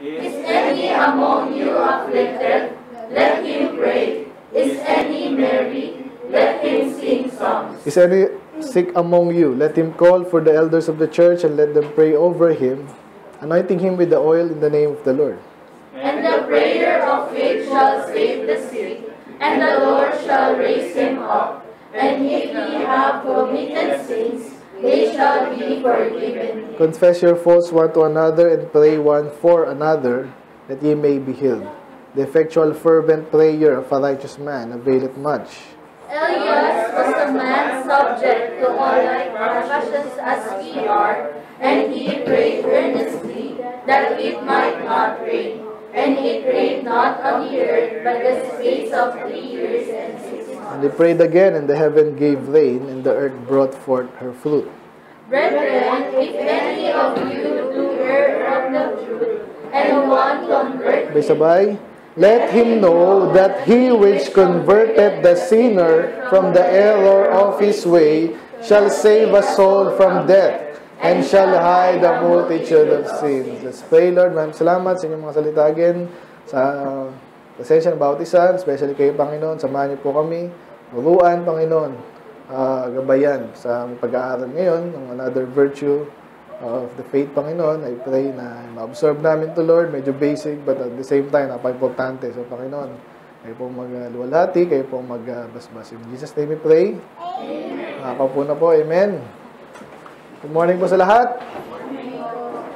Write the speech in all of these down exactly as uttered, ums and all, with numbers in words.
Is any among you afflicted? Let him pray. Is any merry? Let him sing songs. Is any sick among you? Let him call for the elders of the church and let them pray over him, anointing him with the oil in the name of the Lord. And the prayer of faith shall save the sick, and the Lord shall raise him up. And if ye have committed sins, they shall be forgiven. Confess your faults one to another and pray one for another, that ye may be healed. The effectual fervent prayer of a righteous man availeth much. Elias was a man subject to all like passions as we are, and he prayed earnestly that it might not rain. And he prayed not on the earth, but the space of three years and six months. And he prayed again, and the heaven gave rain, and the earth brought forth her fruit. Brethren, if any of you do err from the truth, and one convert him, let him know that he which converted the sinner from the error of his way shall save a soul from death, and shall hide a multitude of sins. Let's pray. Lord, maraming salamat sa inyong mga salita again, sa pasensya ng bawat isa, especially kayo, Panginoon. Samahan niyo po kami, buruan, Panginoon, uh, gabayan sa pag-aaral ngayon ng another virtue of the faith, Panginoon. I pray na ma-absorb namin to, Lord. Medyo basic, but at the same time, napaka-importante. So, Panginoon, kayo pong magluwalhati, kayo pong magbasbas. In Jesus' name we pray. Amen. Nakapapuna po. Amen. Good morning po sa lahat.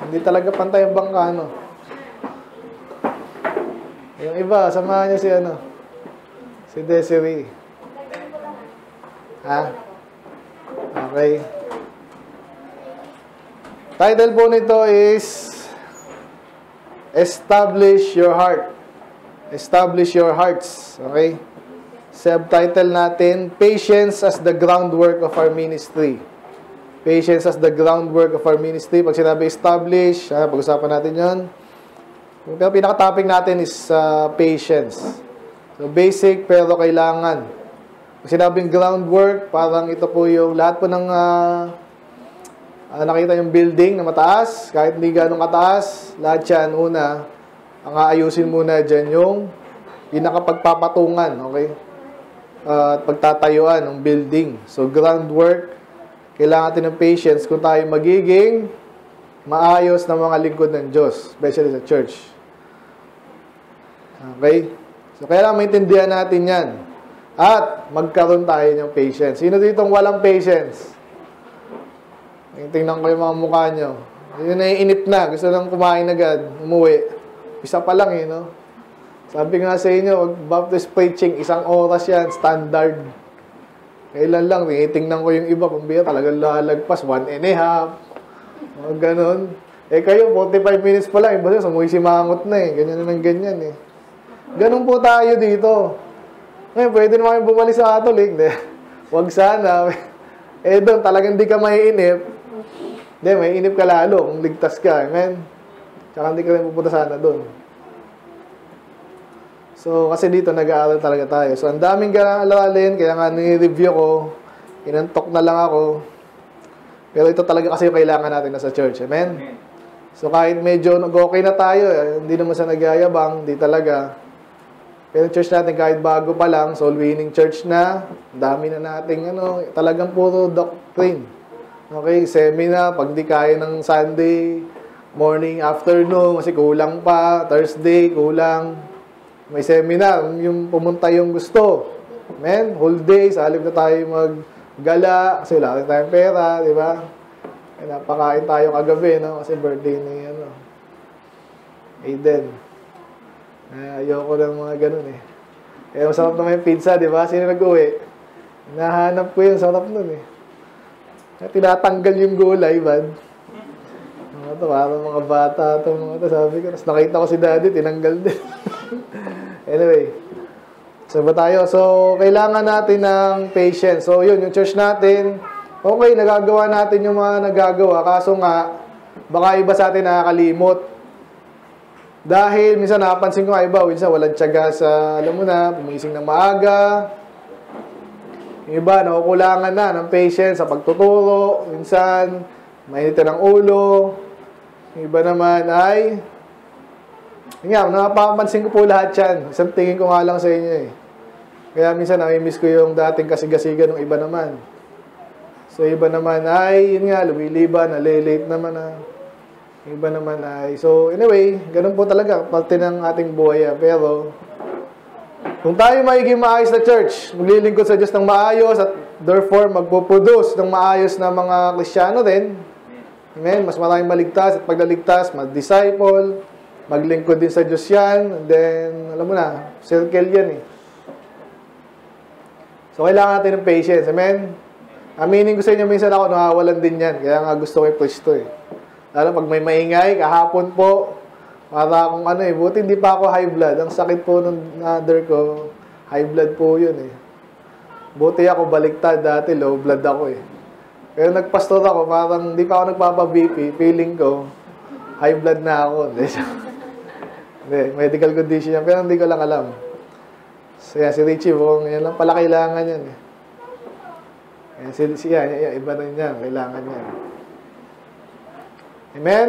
Hindi talaga pantay ang bangka, ano? Yung iba, samahan niya si, ano? Si Desiree. Ha? Okay. Title po nito is Establish Your Heart. Establish Your Hearts. Okay? Subtitle natin, Patience as the Groundwork of Our Ministry. Patience as the Groundwork of Our Ministry. Pag sinabi establish, ah, pag-usapan natin yun. Yung pinaka-topic natin is uh, patience. So basic pero kailangan. Pag sinabing groundwork, parang ito po yung lahat po ng... Uh, Uh, nakita yung building na mataas, kahit hindi ganong kataas, lahat yan, una, ang aayusin muna dyan yung pinakapagpapatungan, okay? Uh, at pagtatayuan ng building. So, groundwork, kailangan natin ng patience kung tayo magiging maayos na mga lingkod ng Diyos, especially sa church. Okay? So, kailangan maintindihan natin yan. At magkaroon tayo ng patience. Sino ditong walang patience? Tingnan ko yung mga mukha nyo. Yun na init na. Gusto nang kumain agad. Umuwi. Isa pa lang eh, no? Sabi nga sa inyo, baptist preaching, isang oras yan. Standard. Kailan lang. Tingnan ko yung iba. Pambira talagang lalagpas. One and a half. Mga ganun. Eh kayo, forty-five minutes pa lang. Basta sumuisimangot na eh. Ganyan na ng ganyan eh. Ganun po tayo dito. Ngayon, pwede naman yung bumalik sa Catholic. Huwag sana. Eh doon, talagang hindi ka maiinip. Hindi, may inip ka lalo kung ligtas ka. Amen? Tsaka hindi ka rin pupunta sana doon. So, kasi dito nag-aaral talaga tayo. So, ang daming kailangan alalin. Kaya nga nireview ko. Inantok na lang ako. Pero ito talaga kasi yung kailangan natin na sa church. Amen? Amen. So, kahit medyo nag-okay na tayo, eh, hindi naman sa nagyayabang, hindi talaga. Pero church natin, kahit bago pa lang, soul-winning church na, dami na nating ano, talagang puro doctrine. Okay, seminar, pag di kaya ng Sunday, morning, afternoon, kasi kulang pa, Thursday, kulang. May seminar, yung pumunta yung gusto. Amen? Whole day, salib na tayo maggala, kasi wala rin tayong pera, di ba? Eh, napakain tayo kagabi, no? Kasi birthday ni, ano, Aiden. Eh, ayoko ng mga ganun, eh. Eh, masarap naman yung pizza, di ba? Sino nag-uwi? Nahanap ko yung sarap nun, eh. Tinatanggal yung gulay, man. Ito, parang mga bata, ito, mga ito, sabi ko. Tapos nakita ko si daddy, tinanggal din. Anyway, so ba tayo? So, kailangan natin ng patience. So, yun, yung church natin, okay, nagagawa natin yung mga nagagawa. Kaso nga, baka iba sa atin nakakalimot. Dahil, minsan napansin ko nga iba, minsan walang tiyaga sa, alam mo na, pumising ng maaga. Yung iba, nakukulangan na ng patience sa pagtuturo. Minsan, mainitan ng ulo. Yung iba naman ay Yung nga, napapansin ko po lahat yan. Isang tingin ko nga lang sa inyo eh. Kaya minsan nami-miss ko yung dating kasigasigan ng iba naman. So iba naman ay, yun nga, lumiliban, nalilate naman na. Iba naman ay, so anyway, ganun po talaga, parte ng ating buhay. Pero, kung tayo magiging maayos na church, maglilingkod sa Diyos ng maayos at therefore magpo-produce ng maayos na mga Kristiyano din. Amen, mas maraming maligtas at paglaligtas, mag-disciple, maglingkod din sa Diyos yan. And then, alam mo na, circle yan eh. So, kailangan natin ng patience. Amen? Aminin ko sa inyo, minsan ako nakawalan din yan. Kaya nga gusto ko i-preach to eh. Lalo pag may maingay, kahapon po, para akong ano eh, buti hindi pa ako high blood. Ang sakit po ng under ko, high blood po yun eh. Buti ako baliktad dati, low blood ako eh. Pero nagpastor ako, parang hindi pa ako nagpapa-B P, feeling ko, high blood na ako. Hindi, medical condition yan. Pero hindi ko lang alam. So yan, si Richie, bukong yan lang pala kailangan yan. Yan, si, si, yan, yan, iba na yan. Kailangan yan. Amen?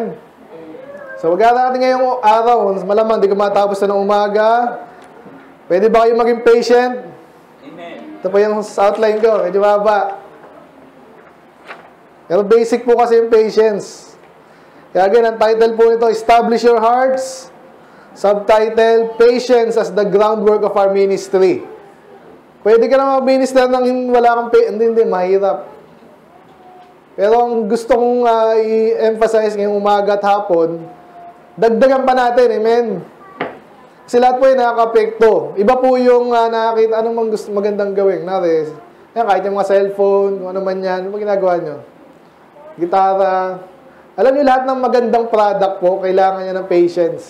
So, magkala natin ngayong araw. Malamang, hindi ko matapos na ng umaga. Pwede ba kayo maging patient? Amen. Ito po yung outline ko. Medyo baba. Pero basic po kasi yung patience. Kaya again, ang title po nito, Establish Your Hearts. Subtitle, Patience as the Groundwork of Our Ministry. Pwede ka na mag-minister nang wala kang patience. Hindi, hindi, mahirap. Pero ang gusto kong uh, i-emphasize ngayong umaga at hapon, dagdagan pa natin, amen? Kasi lahat po yung nakakapekto. Iba po yung uh, nakakita, anong mang gusto, magandang gawin. Nari, yan, kahit yung mga cellphone, kung ano man yan, ano ginagawa nyo? Gitara. Alam niyo, lahat ng magandang product po, kailangan niya ng patience.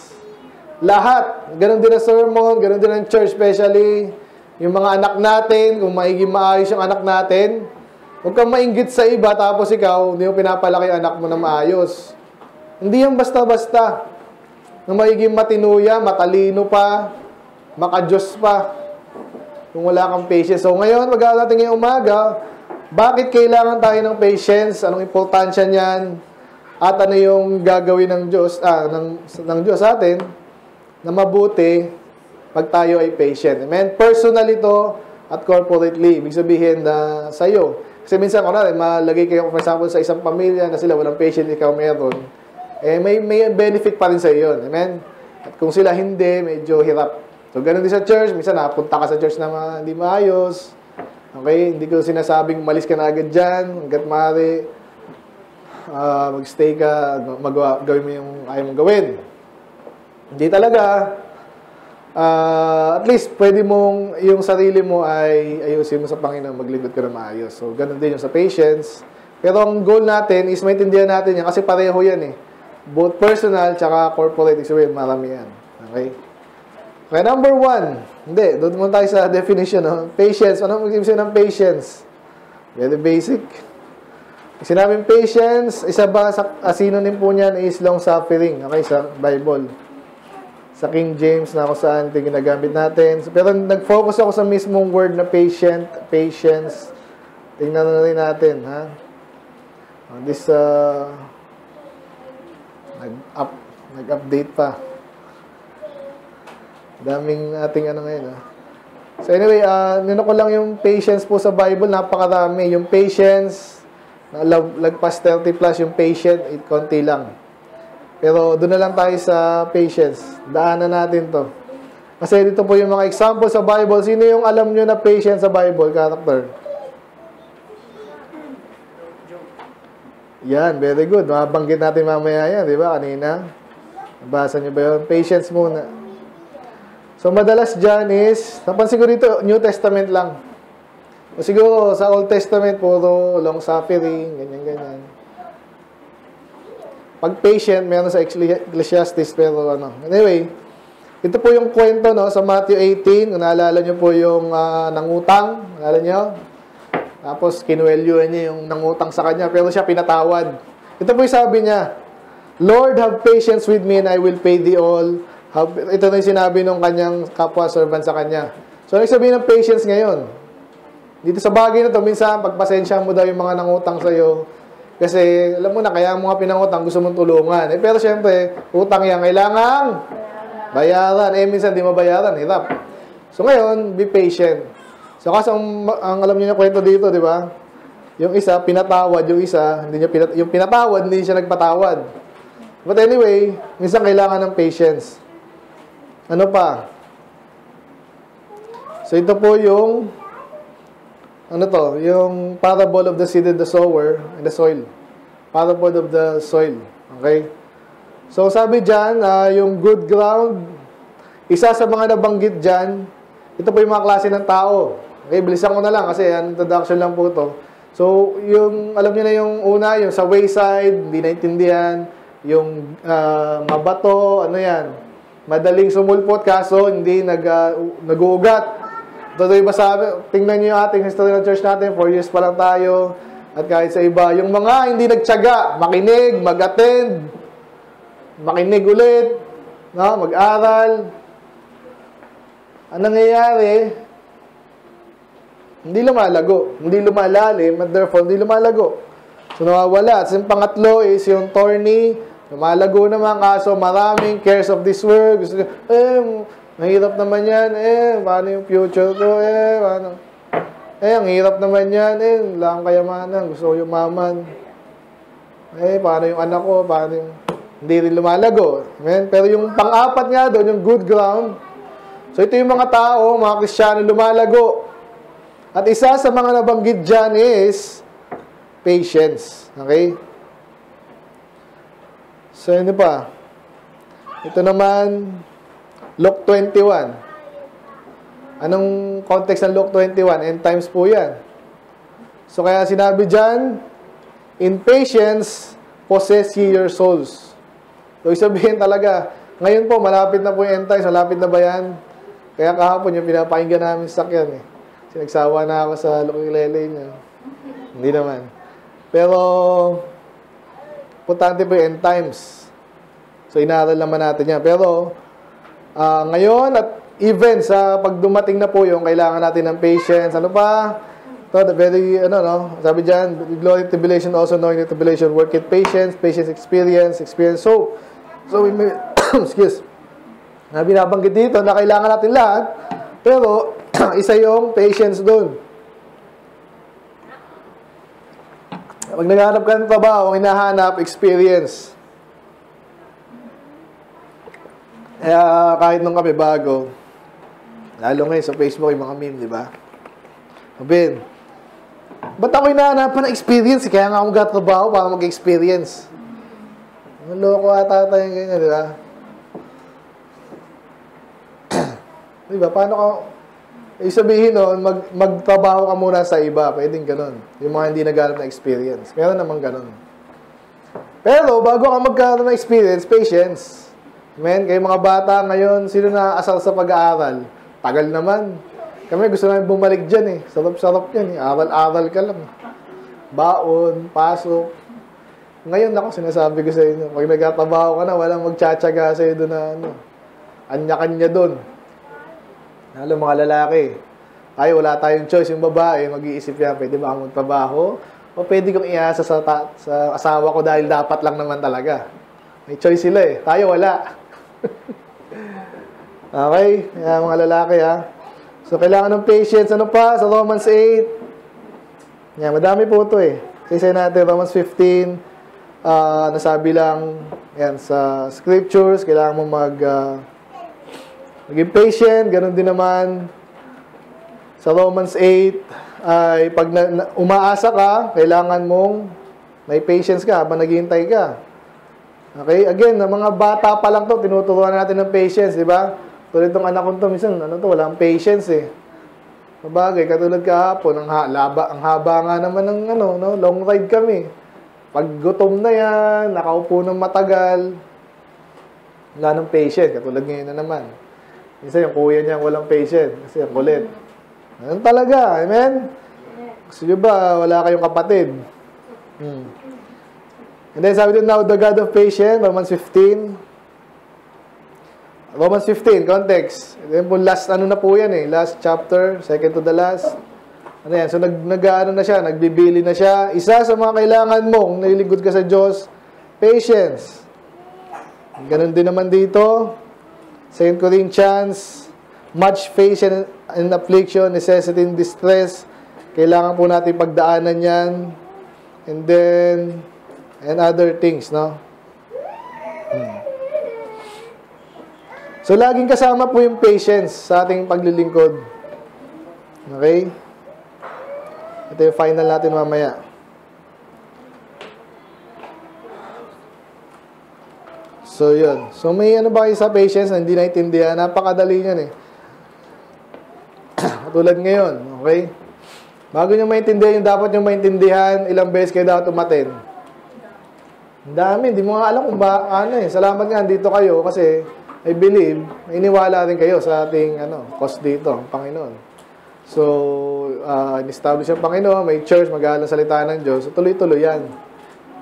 Lahat. Ganon din ang sermon, ganon din ang church especially. Yung mga anak natin, kung maiging maayos yung anak natin, huwag kang mainggit sa iba, tapos ikaw, hindi mo pinapalaki yung anak mo na maayos. Hindi yung basta-basta. Nung maiging matinuya, matalino pa, makadyos pa. Kung wala kang patience. So ngayon, mag-aaral natin ngayong umaga, bakit kailangan tayo ng patience? Anong importansya niyan? At ano yung gagawin ng Diyos, ah, ng, ng Diyos sa atin na mabuti pag tayo ay patient. Amen? Personal ito at corporately. Ibig sabihin na sa iyo. Kasi minsan, kunwari, malagay kayo, for example, sa isang pamilya na sila walang patient, ikaw meron. Eh, may, may benefit pa rin sa iyo. Amen? At kung sila hindi, medyo hirap. So, ganun din sa church. Minsan, nakapunta ka sa church na hindi maayos. Okay? Hindi ko sinasabing malis ka na agad dyan. Hanggat maaari. Uh, magstay ka, magawa, gawin mo yung ayaw mong gawin. Hindi talaga. Uh, at least, pwede mong yung sarili mo ay ayusin mo sa Panginoon, maglingkod ka na maayos. So, ganun din yung sa patience. Pero ang goal natin is maintindihan natin yan kasi pareho yan eh. Both personal tsaka corporate. So, well, marami yan. Okay? Okay, number one. Hindi, doon muna tayo sa definition. No? Patience. Ano mag-ibig ng patience? Very basic. Sinabing patience, isa ba sa synonym po niyan is long-suffering. Okay, sa Bible. Sa King James na kung saan ito ginagamit natin. Pero nag-focus ako sa mismong word na patient, patience. Tingnan na rin natin, ha? This, uh, nag-up, nag-update pa. Daming ating ano ngayon, ha? So anyway, uh, nino ko lang yung patience po sa Bible. Napakarami. Yung patience, lagpas thirty plus yung patient, it konti lang. Pero doon na lang tayo sa patience. Daanan natin to. Kasi dito po yung mga example sa Bible. Sino yung alam nyo na patient sa Bible, character? Yan, very good. Mabanggit natin mamaya yan, di ba? Kanina. Nabasa nyo ba yun? Patience muna. So, madalas dyan is, napansin ko dito, New Testament lang. O siguro, sa Old Testament, puro long-suffering, ganyan-ganyan. Pag patient, meron sa Ecclesiastes, pero ano. Anyway, ito po yung kwento, no, sa Matthew eighteen. Kung naalala nyo po yung uh, nangutang, naalala nyo? Tapos, kinuwelyoan niya yung nangutang sa kanya, pero siya pinatawad. Ito po yung sabi niya, Lord, have patience with me and I will pay thee all. Have, ito na yung sinabi ng kanyang kapwa-servant sa kanya. So, anong sabihin ng patience ngayon? Dito sa bagay na to, minsan, pagpasensya mo daw yung mga nangutang sa'yo. Kasi, alam mo na, kaya mga pinangutang, gusto mong tulungan. Eh, pero, syempre, utang yan. Kailangan Bayaran. Eh, minsan di mabayaran. Hirap. So, ngayon, be patient. So, kasi ang, ang alam niyo na kwento dito, di ba? Yung isa, pinatawad. Yung isa, hindi niya pinatawad. Yung pinatawad, hindi siya nagpatawad. But anyway, minsan kailangan ng patience. Ano pa? So, ito po yung ano to? Yung parable of the seed and the sower and the soil. Parable of the soil. Okay? So, sabi dyan, uh, yung good ground, isa sa mga nabanggit dyan, ito po yung mga klase ng tao. Okay? Bilisan ko na lang kasi yan, introduction lang po ito. So, yung, alam nyo na yung una, yung sa wayside, hindi naintindihan, yung uh, mabato, ano yan, madaling sumulpot, kaso hindi nag, uh, nag-uugat. Tuloy ba sabi, tingnan nyo yung ating history ng church natin, four years pa lang tayo, at kahit sa iba, yung mga hindi nagtyaga, makinig, mag-attend, makinig ulit, no? Mag-aral. Ang nangyayari, hindi lumalago, hindi lumalalim, and therefore, hindi lumalago. So, nawawala. At yung pangatlo is yung thorny, lumalago naman, kaso maraming cares of this world. Gusto nyo, eh, mahirap naman yan, eh, paano yung future ko, eh, paano? Eh, ang hirap naman yan, eh, wala kang kayamanan, gusto ko yung maman. Eh, paano yung anak ko, paano yung hindi rin lumalago. Amen? Pero yung pang-apat nga doon, yung good ground. So, ito yung mga tao, mga Kristiyano, lumalago. At isa sa mga nabanggit dyan is patience. Okay? So, ano pa? Ito naman, Luke twenty-one. Anong context ng Luke twenty-one? End times po yan. So, kaya sinabi dyan, in patience, possess ye your souls. So, isabihin talaga, ngayon po, malapit na po yung end times. Malapit na ba yan? Kaya kahapon yung pinapakinggan namin sa sakyan eh. Sinagsawa na ako sa lukilele niya. Hindi naman. Pero, importante po yung end times. So, inaaral naman natin yan. Pero, uh, ngayon, at even sa pagdumating na po yung kailangan natin ng patience. Ano pa? So, the very, ano, no? Sabi dyan, glory in tribulation, also knowing the tribulation, work in patience, patience experience, experience hope. So, we may, excuse, na binabanggit dito na kailangan natin lahat, pero isa yung patience doon. Pag naghahanap ka ng trabaho, hinahanap experience. Kaya kahit nung kami bago, lalo ngayon sa Facebook yung mga meme, di ba? Sabihin, ba't ako hinahanapan ng experience? Kaya nga akong gatrabaho para mag-experience. Loko ata tayo yung ganyan, di ba? Di ba? Paano ka isabihin nun, mag, magtrabaho ka muna sa iba. Pwedeng ganun. Yung mga hindi nagkaroon na experience. Meron namang ganun. Pero, bago ka magkaroon ng experience, patience. Amen? Kayo mga bata ngayon, sino na asal sa pag-aaral? Tagal naman. Kami gusto namin bumalik dyan eh. Sarap-sarap yan eh. Aral-aral ka lang. Baon, pasok. Ngayon ako, sinasabi ko sa inyo, pag nagtatrabaho ka na, walang magtsatsaga sa'yo doon na, ano, anya-kanya doon. Lalo, mga lalaki, ay, wala tayong choice. Yung babae, mag-iisip yan, pwede ba akong magtrabaho? O pwede kong iasa sa, sa asawa ko dahil dapat lang naman talaga. May choice sila eh. Tayo, wala. Okay, yeah, mga lalaki, ha. So, kailangan ng patience. Ano pa? Sa Romans eight. Yan, yeah, madami po ito eh. Isa-isa natin, Romans fifteen. Uh, nasabi lang yan, sa scriptures, kailangan mo mag uh, maging patient. Ganun din naman sa Romans eight ay pag na, na, umaasa ka, kailangan mong may patience ka habang naghihintay ka. Okay, again, mga bata pa lang to, tinuturuan natin ng patience, di ba? Tulad ng anak ko to, minsan ano to, walang patience eh. Mabagay, katulad kahapon, ang, ha, laba, ang haba nga naman ng ano, no, long ride kami. Pag gutom na yan, nakaupo ng matagal, wala ng patient. Katulad ngayon na naman. Minsan yung kuya niya walang patient kasi ang kulit. Ano talaga? Amen? Gusto nyo ba? Wala kayong kapatid. Hmm. And then sabi din, now the God of patience, Romans fifteen. Romans fifteen, context. And then po, last ano na po yan eh. Last chapter, second to the last. Ano yan? So, nag, nag, ano na siya, nagbibili na siya. Isa sa mga kailangan mong nililingkod ka sa Diyos, patience. Ganun din naman dito. Second Corinthians, much patience in affliction, necessity in distress. Kailangan po natin pagdaanan yan. And then, and other things, no? Hmm. So, laging kasama po yung patience sa ating paglilingkod. Okay? Ito yung final natin mamaya. So, yun. So, may ano ba kayo sa patience na hindi naitindihan? Napakadali yan eh. Tulad ngayon, okay? Bago nyo maintindihan, yung dapat nyo maintindihan, ilang beses kayo dapat umaten. Ang dami, hindi mo nga alam kung ba, ano eh, salamat nga, dito kayo, kasi I believe, iniwala rin kayo sa ating, ano, cause dito, ang Panginoon. So, uh, in-establish ang Panginoon, may church, mag-aaral ng salita ng Diyos, so tuloy-tuloy yan.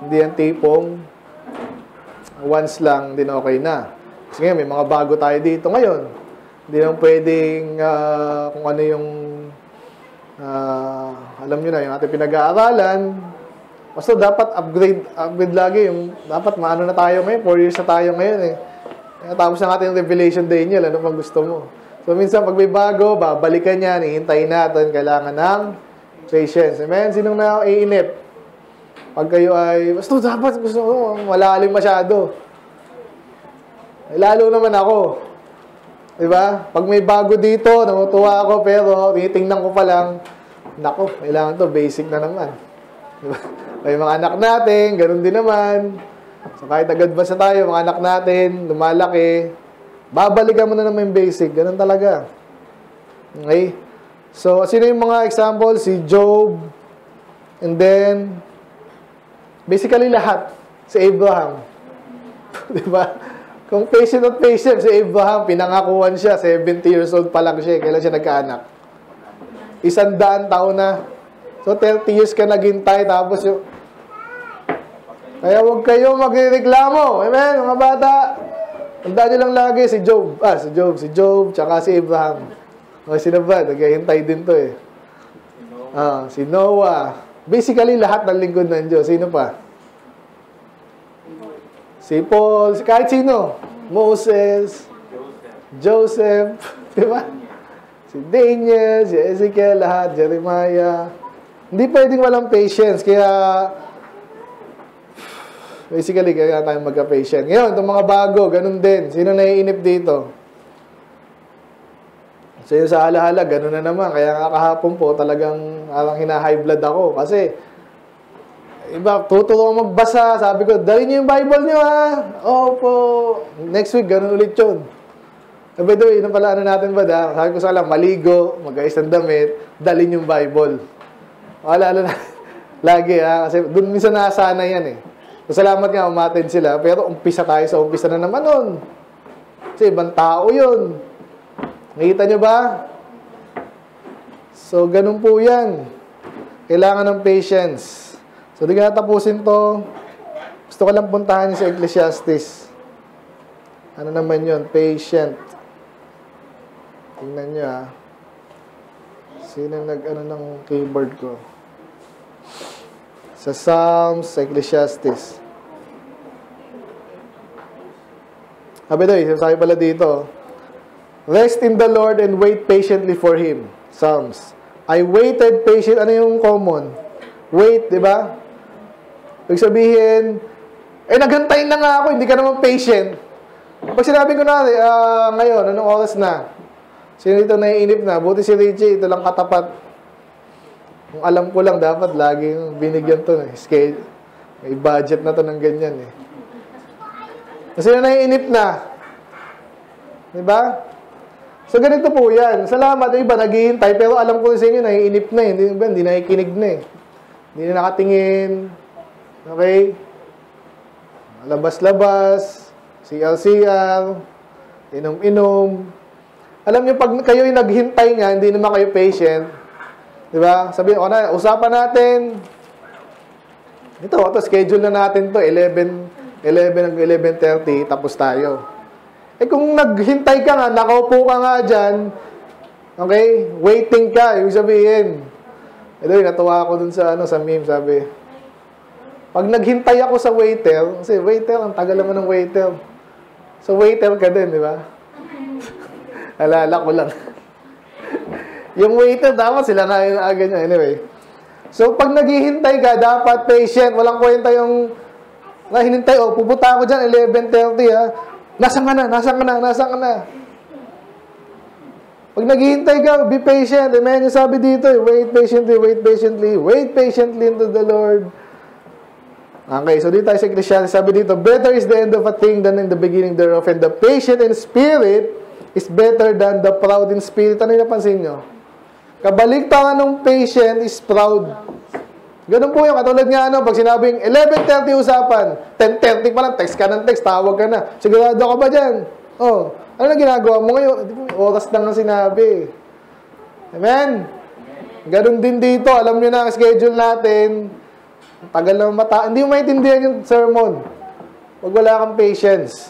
Hindi yan tipong, once lang, din okay na. Kasi ngayon, may mga bago tayo dito ngayon. Hindi lang pwedeng uh, kung ano yung uh, alam nyo na yung ating pinag-aaralan. Basta dapat upgrade, upgrade lagi. Yung, dapat maano na tayo ngayon, four years na tayo ngayon eh. Tapos na natin yung Revelation Day niya, ano pang gusto mo. So minsan pag may bago, babalikan yan, ihintayin natin, kailangan ng patience. Amen? Sinong na iinip? Pag kayo ay, basta dapat gusto mo, malalim masyado. Lalo naman ako. Diba? Pag may bago dito, namutuwa ako, pero tinitingnan ko pa lang, nako, kailangan to, basic na naman. Diba? May mga anak natin, ganun din naman. So, kahit agad-basa tayo, mga anak natin, lumalaki, babalikan mo na naman yung basic. Ganun talaga. Okay? So, sino yung mga example? Si Job, and then, basically lahat, si Abraham. Diba? Kung patient at patient, si Abraham, pinangakuan siya, seventy years old pa lang siya, kailan siya nagkaanak? Isang daan taon na. So, thirty years ka naghintay, tapos yung... Kaya huwag kayo magreklamo. Amen, mga bata. Tandaan nyo lang lagi si Job. Ah, si Job, si Job, tsaka si Abraham. O, sino ba? Naghihintay din to eh. Ah, si Noah. Basically, lahat ng lingkod ng Diyos. Sino pa? Si Paul, kahit sino. Moses, Joseph, diba? Si Daniel, si Ezekiel, lahat, Jeremiah. Hindi pwedeng walang patience. Kaya, basically, kaya tayo magka-patient. Ngayon, itong mga bago, ganun din. Sino naiinip dito? So, yun sa halahala, ganun na naman. Kaya nga kahapon po, talagang arang hina-high blood ako. Kasi, iba, tuturo ko magbasa. Sabi ko, dali niyo yung Bible niyo ha. Opo. Next week, ganun ulit yun. By the way, yun pala ano natin ba da? Sabi ko sa lang, maligo, mag-ayos ng damit, dali niyo yung Bible. Wala, ala, lagi ha. Kasi doon minsan nakasana yan eh. So, salamat nga, umaten sila. Pero umpisa tayo sa umpisa na naman nun. Kasi ibang tao yun. Nakita niyo ba? So, ganun po yan. Kailangan ng patience. So, di ka natapusin to. Gusto ko lang puntahan sa Ecclesiastes. Ano naman yun? Patient. Tingnan nyo ha. Sino nag-ano ng keyboard ko? Sa Psalms, sa Ecclesiastes. Sabi doon, sabi pala dito, rest in the Lord and wait patiently for Him. Psalms. I waited patient. Ano yung common? Wait, di ba? Pag sabihin, eh, naghantayin na nga ako, hindi ka naman patient. Pag sinabi ko na, uh, ngayon, anong oras na? Sino dito naiinip na? Buti si Richie, ito lang katapat. Kung alam ko lang, dapat lagi binigyan to. Eh. Scale. May budget na to ng ganyan eh. Kasi na naiinip na. Di ba? So, ganito po yan. Salamat. Yung iba, naghihintay. Pero alam ko sa inyo, naiinip na eh. Hindi, hindi nakikinig na eh. Hindi na nakatingin. Okay? Labas-labas, C L C R, inom-inom. Alam nyo, pag kayo yung naghintay nga, hindi naman kayo patient. Diba? Sabihin, o na, usapan natin. Ito, ito, schedule na natin to eleven, eleven, eleven thirty, tapos tayo. Eh, kung naghintay ka nga, nakaupo ka nga dyan, okay, waiting ka, ibig sabihin, ito, natuwa ako dun sa, ano, sa meme, sabi, pag naghintay ako sa waiter, kasi waiter, ang tagal naman ng waiter. So, waiter ka din, di ba? Alala ko lang. Yung waiter, dapat sila na yung aga niya. Anyway. So, pag naghihintay ka, dapat patient. Walang kwenta yung nahinintay. O, oh, pupunta ako dyan, eleven thirty ha. Nasaan ka na? Nasaan ka na? Nasaan ka na? Pag naghihintay ka, be patient. Amen. Yung sabi dito, wait patiently, wait patiently, wait patiently unto the Lord. Okay, so dito tayo sa Christian. Sabi dito, better is the end of a thing than in the beginning thereof. And the patient in spirit is better than the proud in spirit. Ano yung napansin nyo? Kabaliktaran ng patient is proud. Ganun po yung katulad nga ano, pag sinabing eleven thirty usapan, ten thirty pa lang, text ka ng text, tawag ka na. Sigurado ka ba dyan? Oh. Ano na ginagawa mo ngayon? Oras lang ang sinabi. Amen? Ganun din dito. Alam nyo na ang schedule natin. Tagal na mata. Hindi mo maintindihan yung sermon. Huwag wala kang patience.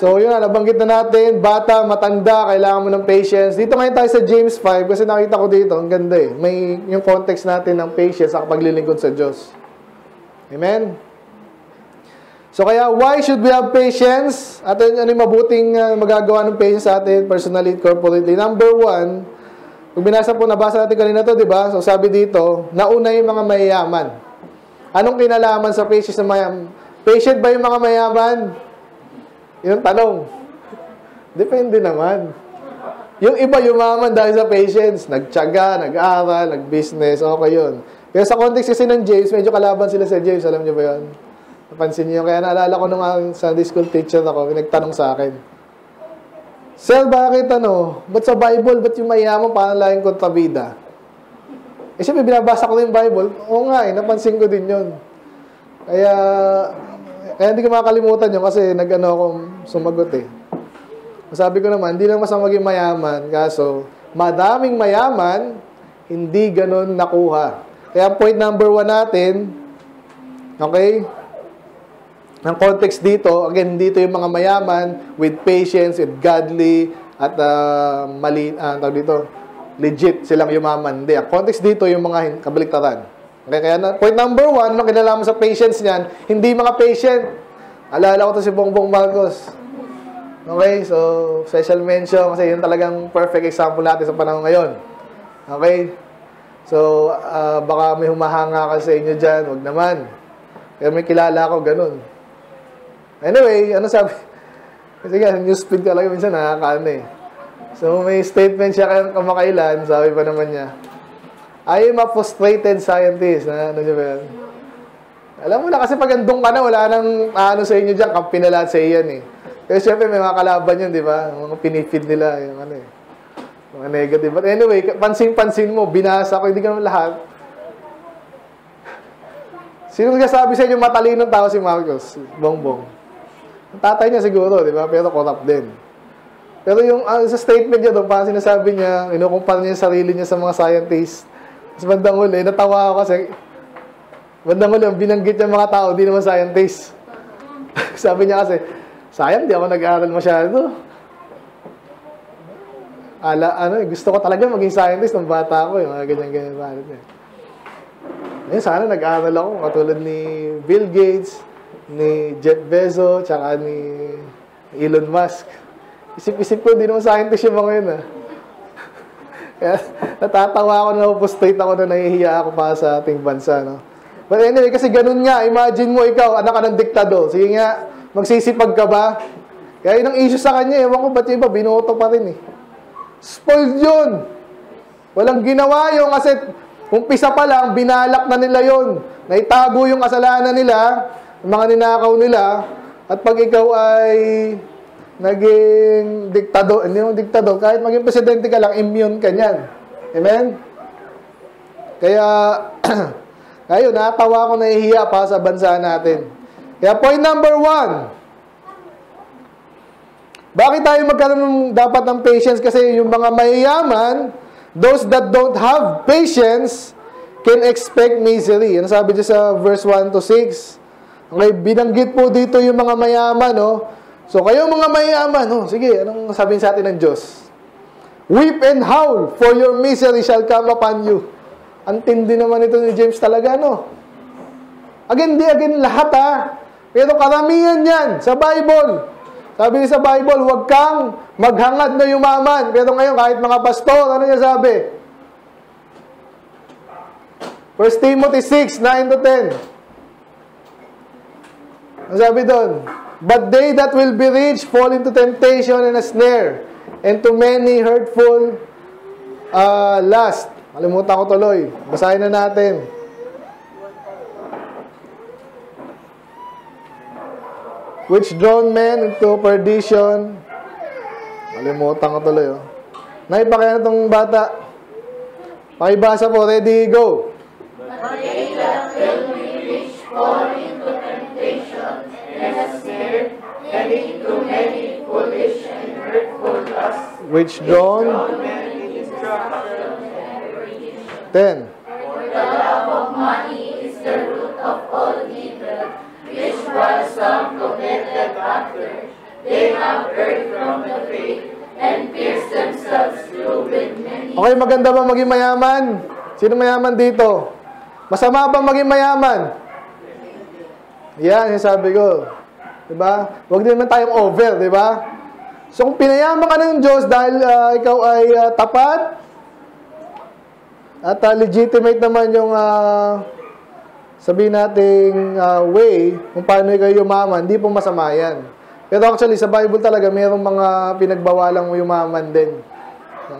So, yun na. Nabanggit na natin. Bata, matanda. Kailangan mo ng patience. Dito ngayon tayo sa James five kasi nakita ko dito. Ang ganda eh. May yung context natin ng patience sa paglilingkod sa Diyos. Amen? So kaya, why should we have patience? At ano yung mabuting uh, magagawa ng patience sa atin, personally, corporately? Number one, kung binasa po, nabasa natin kanina to, di ba? So sabi dito, nauna yung mga mayayaman. Anong kinalaman sa patience ng mayayaman? Patient ba yung mga mayayaman? Yun ang tanong. Depende naman. Yung iba yumaman dahil sa patience. Nagtyaga, nag-aral, nag-business, okay yun. Pero sa context kasi ng James, medyo kalaban sila sa James, alam niyo ba yun? Napansin niyo, kaya naalala ko nung ang Sunday school teacher ako, nagtanong sa akin, Sir, bakit ano? Ba't sa Bible, ba't yung mayaman panalangin kontra bida? Eh siyempre, binabasa ko yung Bible. Oo nga eh, napansin ko din yun. Kaya, kaya hindi ko makakalimutan yun kasi nag-ano akong sumagot eh. Sabi ko naman, hindi lang masama maging mayaman, kaso, madaming mayaman, hindi ganun nakuha. Kaya point number one natin, okay? Ang context dito, again, dito yung mga mayaman with patience, with godly, at uh, mali, uh, tawag dito, legit silang yumaman. Hindi, ang context dito yung mga kabaliktaran. Okay, kaya na, point number one, nung kinalaman sa patience niyan, hindi mga patient. Alala ko to si Bongbong Marcos. Okay, so, special mention kasi yun talagang perfect example natin sa panahon ngayon. Okay? So, uh, baka may humahanga ka sa inyo dyan, huwag naman. Kaya may kilala ako, ganun. Anyway, ano sabi? Kasi nga, newsfeed talaga minsan nakakaano eh. So, may statement siya kamakailan, sabi pa naman niya, I am a frustrated scientist. Na, ano siya ba yan? Alam mo na, kasi pag andong ka na, wala nang ano sa inyo dyan, kampi na lahat sa iyan eh. Kaya syempre, may mga kalaban yun, di ba? Mga pinifeed nila, yung ano eh. Mga negative. But anyway, pansin-pansin mo, binasa ko, hindi ka naman lahat. Sino nagsasabi sa inyo matalinong tao si Marcos? Bongbong. Ang tatay niya siguro, di ba? Pero corrupt din. Pero yung uh, sa statement niya doon, parang sinasabi niya, inukumpara niya yung sarili niya sa mga scientists. Tapos bandang huli, natawa ako kasi, bandang huli, binanggit niya mga tao, di naman scientists. Sabi niya kasi, sayang, di ako nag-aaral masyado. Ala, ano, gusto ko talaga maging scientist ng bata ko, yung mga ganyan-ganyan parang niya. Ayun, sana nag-aaral ako, katulad ni Bill Gates, ni Jeff Bezos, tsaka ni Elon Musk. Isip-isip ko, hindi naman scientist yung mga yun, ah. Kaya, natatawa ako, na-frustrate ako, na nahihiya ako pa sa ating bansa, no? But anyway, kasi ganun nga, imagine mo ikaw, anak ka ng diktador. Sige nga, magsisipag ka ba? Kaya yun ang issue sa kanya, ewan ko ba't yung iba, binoto pa rin, eh. Spoiled yun! Walang ginawa yun kasi umpisa pa lang, binalak na nila yun. Naitago yung kasalanan nila, mga ninakaw nila, at pag ikaw ay naging diktador, hindi mo diktador, kahit maging presidente ka lang, immune ka niyan. Amen? Kaya, ayun, natawa ko, nahihiya pa sa bansa natin. Kaya point number one, bakit tayo magkaroon dapat ng patience? Kasi yung mga mayayaman, those that don't have patience, can expect misery. Yan sabi dito sa verse one to six. Okay, binanggit po dito yung mga mayaman, no? So, kayong mga mayaman, no? Sige, anong sabihin sa atin ng Diyos? Weep and howl, for your misery shall come upon you. Ang tindi naman ito ni James talaga, no? Again, di, again, lahat, ha? Pero karamihan yan, sa Bible. Sabi niya sa Bible, huwag kang maghangad na yumaman. Pero ngayon, kahit mga pastor, ano niya sabi? First Timothy six, nine to ten. Ang sabi doon, but they that will be rich fall into temptation and a snare, and to many hurtful uh, lust. Malimutan ko tuloy. Basahin na natin. Which drawn men into perdition. Malimutan ko tuloy. Oh. Naipakaya na itong bata. Pakibasa po. Ready, go. But they that will be rich fall into temptation and a snare, and into many foolish and hurtful lusts, which drawn men into destruction and perdition. Ten. For the love of money is the root of all evil, which while some committed after, they have erred from the faith, and pierced themselves through with many. Okay, maganda ba maging mayaman? Sino mayaman dito? Masama ba maging mayaman? Yan, yung sabi ko. Diba? Huwag din naman tayong over, diba? So, kung pinayaman ka ng Diyos dahil uh, ikaw ay uh, tapat at uh, legitimate naman yung uh, sabihin nating uh, way kung paano ikaw yumaman, hindi po masama yan. Pero actually, sa Bible talaga, mayroong mga pinagbawalang yumaman din.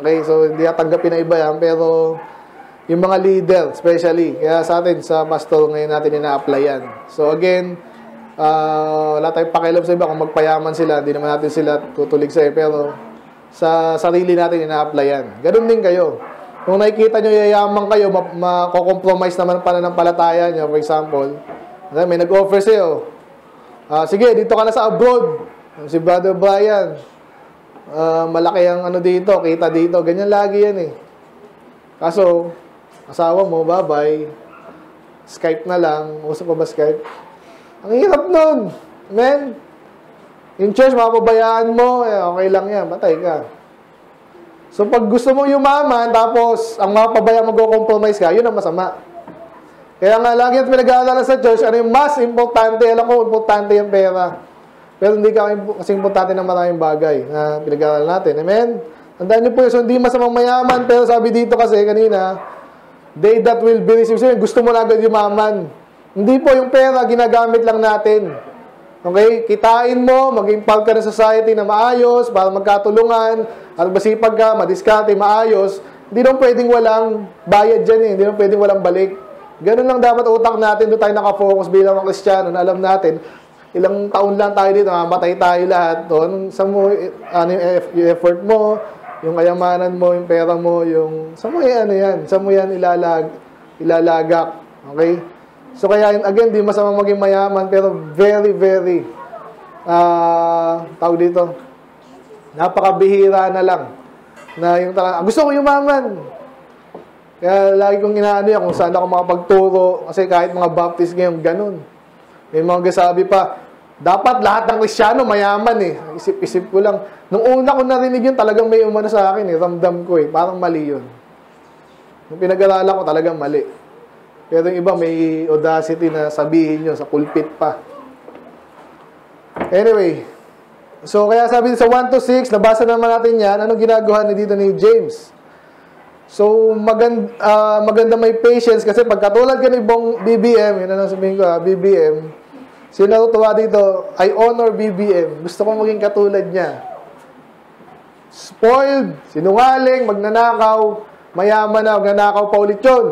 Okay? So, hindi natanggapin na iba yan, pero yung mga leader, especially. Kaya sa atin, sa pastor, ngayon natin ina-apply yan. So again, uh, wala tayong pakialam sa iba. Kung magpayaman sila, hindi naman natin sila tutulig sa'yo. Pero sa sarili natin ina-apply yan. Ganun din kayo. Kung nakikita nyo, yayaman kayo, makukompromise naman ang pananampalataya nyo. For example, may nag-offer sa'yo. Uh, sige, dito ka na sa abroad. Si Brother Brian, uh, malaki ang ano dito, kita dito. Ganyan lagi yan eh. Kaso, asawa mo, bye-bye. Skype na lang. Usap pa ba Skype? Ang hirap nun. Amen? In church, mapabayaan mo. Eh, okay lang yan. Patay ka. So, pag gusto mo yumaman, tapos ang mapabayaan mag-compromise ka, yun ang masama. Kaya nga, lagi natin pinag-aalala sa church, ano yung mas importante? Alam ko, importante yung pera. Pero hindi ka kasing importante ng maraming bagay na pinag-aalala natin. Amen? Tandaan niyo po yun. So, hindi masamang mayaman. Pero sabi dito kasi kanina, they that will be received. So, gusto mo na agad yumaman. Hindi po yung pera, ginagamit lang natin. Okay? Kitain mo, maging part ka ng society na maayos, para magkatulungan, at masipag ka, madiskarte, maayos. Hindi naman pwedeng walang bayad dyan eh. Hindi naman pwedeng walang balik. Ganun lang dapat utak natin. Doon tayo nakafocus bilang mga Kristiyano na alam natin, ilang taon lang tayo dito, mamatay tayo lahat. Doon, sa mo, ano yung effort mo, yung kayamanan mo, yung pera mo, yung sa mo yan, ano yan, sa mo yan ilalag, ilalagak. Okay? So kaya, again, di masamang maging mayaman, pero very, very, ah, uh, tawag dito, napakabihira na lang. Na yung talaga, gusto ko yumaman. Kaya lagi kong inaano yan, kung saan ako makapagturo, kasi kahit mga Baptist ngayon, ganun. May mga gasabi pa, dapat lahat ng Kristyano mayaman eh. Isip-isip ko lang. Nung una ko narinig yun, talagang may umano sa akin eh. Ramdam ko eh. Parang mali yun. Nung pinag-aralan ko, talagang mali. Pero yung iba, may audacity na sabihin yun. Sa pulpit pa. Anyway. So, kaya sabi sa one to six, nabasa naman natin yan. Anong ginagawa ni dito ni James? So, maganda, uh, maganda may patience. Kasi pagkatulad ka ni Bong B B M, yun na nang sabihin ko ha, B B M, sino natutuwa dito, I honor B B M. Gusto kong maging katulad niya. Spoiled, sinungaling, magnanakaw, mayaman na, magnanakaw pa ulit yun.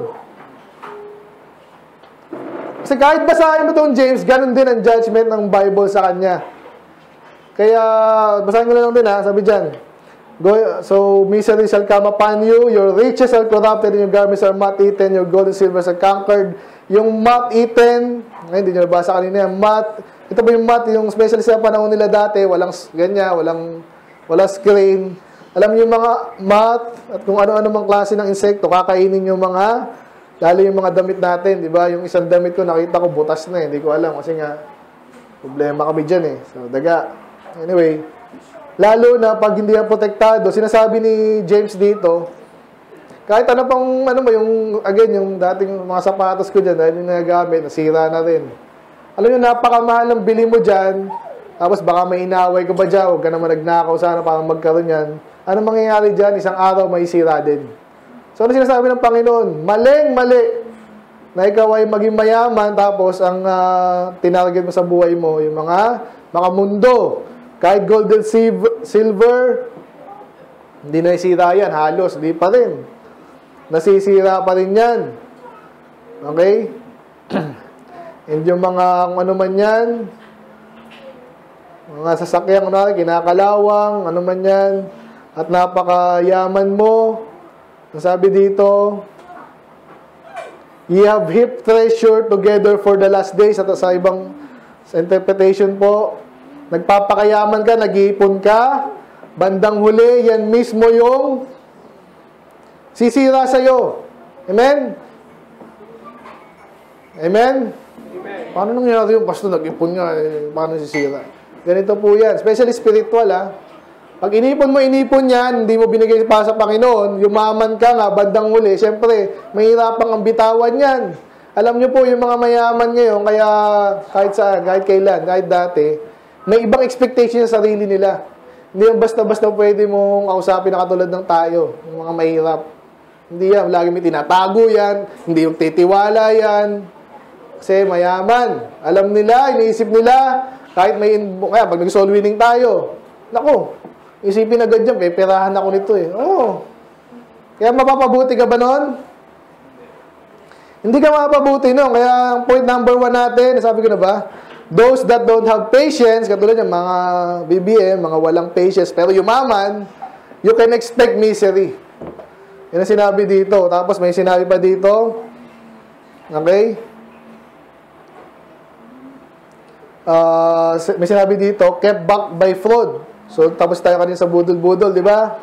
Kasi kahit basahin mo itong James, ganun din ang judgment ng Bible sa kanya. Kaya, basahin ko lang din ha, sabi dyan. Go, so, misery shall come upon you, your riches are corrupted, and your garments are not eaten, your gold and silver are conquered. Yung mat eaten, ngayon, hindi nyo nabasa kanina yan, mat, ito po yung mat, yung specialist na panahon nila dati, walang ganyan, walang, walang screen. Alam nyo yung mga mat, at kung ano-ano mang klase ng insekto, kakainin yung mga, lalo yung mga damit natin, di ba? Yung isang damit ko, nakita ko, butas na eh, hindi ko alam, kasi nga, problema kami dyan eh, so, daga. Anyway, lalo na pag hindi yan protektado, sinasabi ni James dito, kahit ano pang, ano ba, yung, again, yung dating mga sapatos ko dyan, dahil yung nagagamit, nasira na rin. Alam nyo, napakamahal ng bili mo dyan, Tapos baka may inaaway ka ba dyan, huwag ka naman nagnakaw sana para magkaroon yan. Ano mangyayari dyan? Isang araw may sira din. So ano sinasabi ng Panginoon? Maling mali na ikaw ay maging mayaman tapos ang uh, tinarget mo sa buhay mo, yung mga makamundo, kahit gold and silver, hindi nasira yan, halos, hindi pa rin. Nasisira pa rin yan. Okay? And yung mga kung ano man yan, mga sasakyang na, kinakalawang, ano man yan, at napakayaman mo, nasabi dito, ye have heaped treasure together for the last days. At sa ibang interpretation po, nagpapakayaman ka, nag-iipon ka, bandang huli, yan mismo yung sisira sa'yo. Amen? Amen? Amen. Paano nangyari yung pasto nag-ipon nga? Eh, paano sisira? Ganito po yan. Especially spiritual, ha? Pag inipon mo, inipon yan, hindi mo binigay pa sa Panginoon, yumaman ka nga, bandang huli, siyempre, mahirapang ang bitawan yan. Alam nyo po, yung mga mayaman ngayon, kaya kahit saan, kahit kailan, kahit dati, may ibang expectation sa sarili nila. Hindi yung basta-basta pwede mong kausapin na katulad ng tayo, yung mga mahirap. Hindi yan, lagi may tinatago yan, hindi yung titiwala yan. Kasi mayaman. Alam nila, iniisip nila, kahit may, kaya pag nag-soul winning tayo, naku, isipin agad yan, peperahan ako nito eh. Oo. Kaya mapapabuti ka ba nun? Hindi ka mapapabuti nun. Kaya point number one natin, nasabi ko na ba? Those that don't have patience, katulad yung mga B B M, mga walang patience, pero yumaman, you can expect misery. Yan ang sinabi dito. Tapos may sinabi pa dito. Okay? Uh, may sinabi dito, kept back by fraud. So, tapos tayo kanina sa budol-budol, di ba?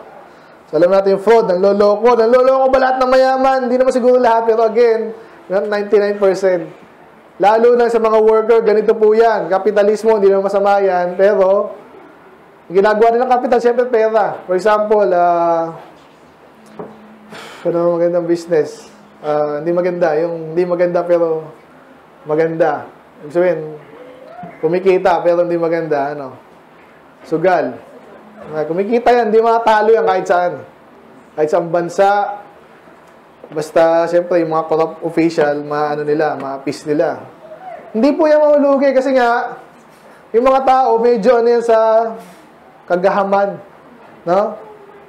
So, alam natin yung fraud, ng loloko. Ng loloko ba lahat ng mayaman? Hindi naman siguro lahat, pero again, ninety-nine percent. Lalo na sa mga worker, ganito po yan. Kapitalismo, hindi naman masama yan. Pero, ginagawa nila ng kapital, siyempre pera. For example, uh, ano magandang business? Uh, hindi maganda. Yung hindi maganda pero maganda. Ibig sabihin, kumikita pero hindi maganda. Ano? Sugal. Kumikita yan, hindi matalo yan kahit saan. Kahit saan bansa. Basta, siyempre, yung mga corrupt official, mga ano nila, mga peace nila. Hindi po yan mahulugi kasi nga, yung mga tao, medyo ano yan sa kagahaman. No?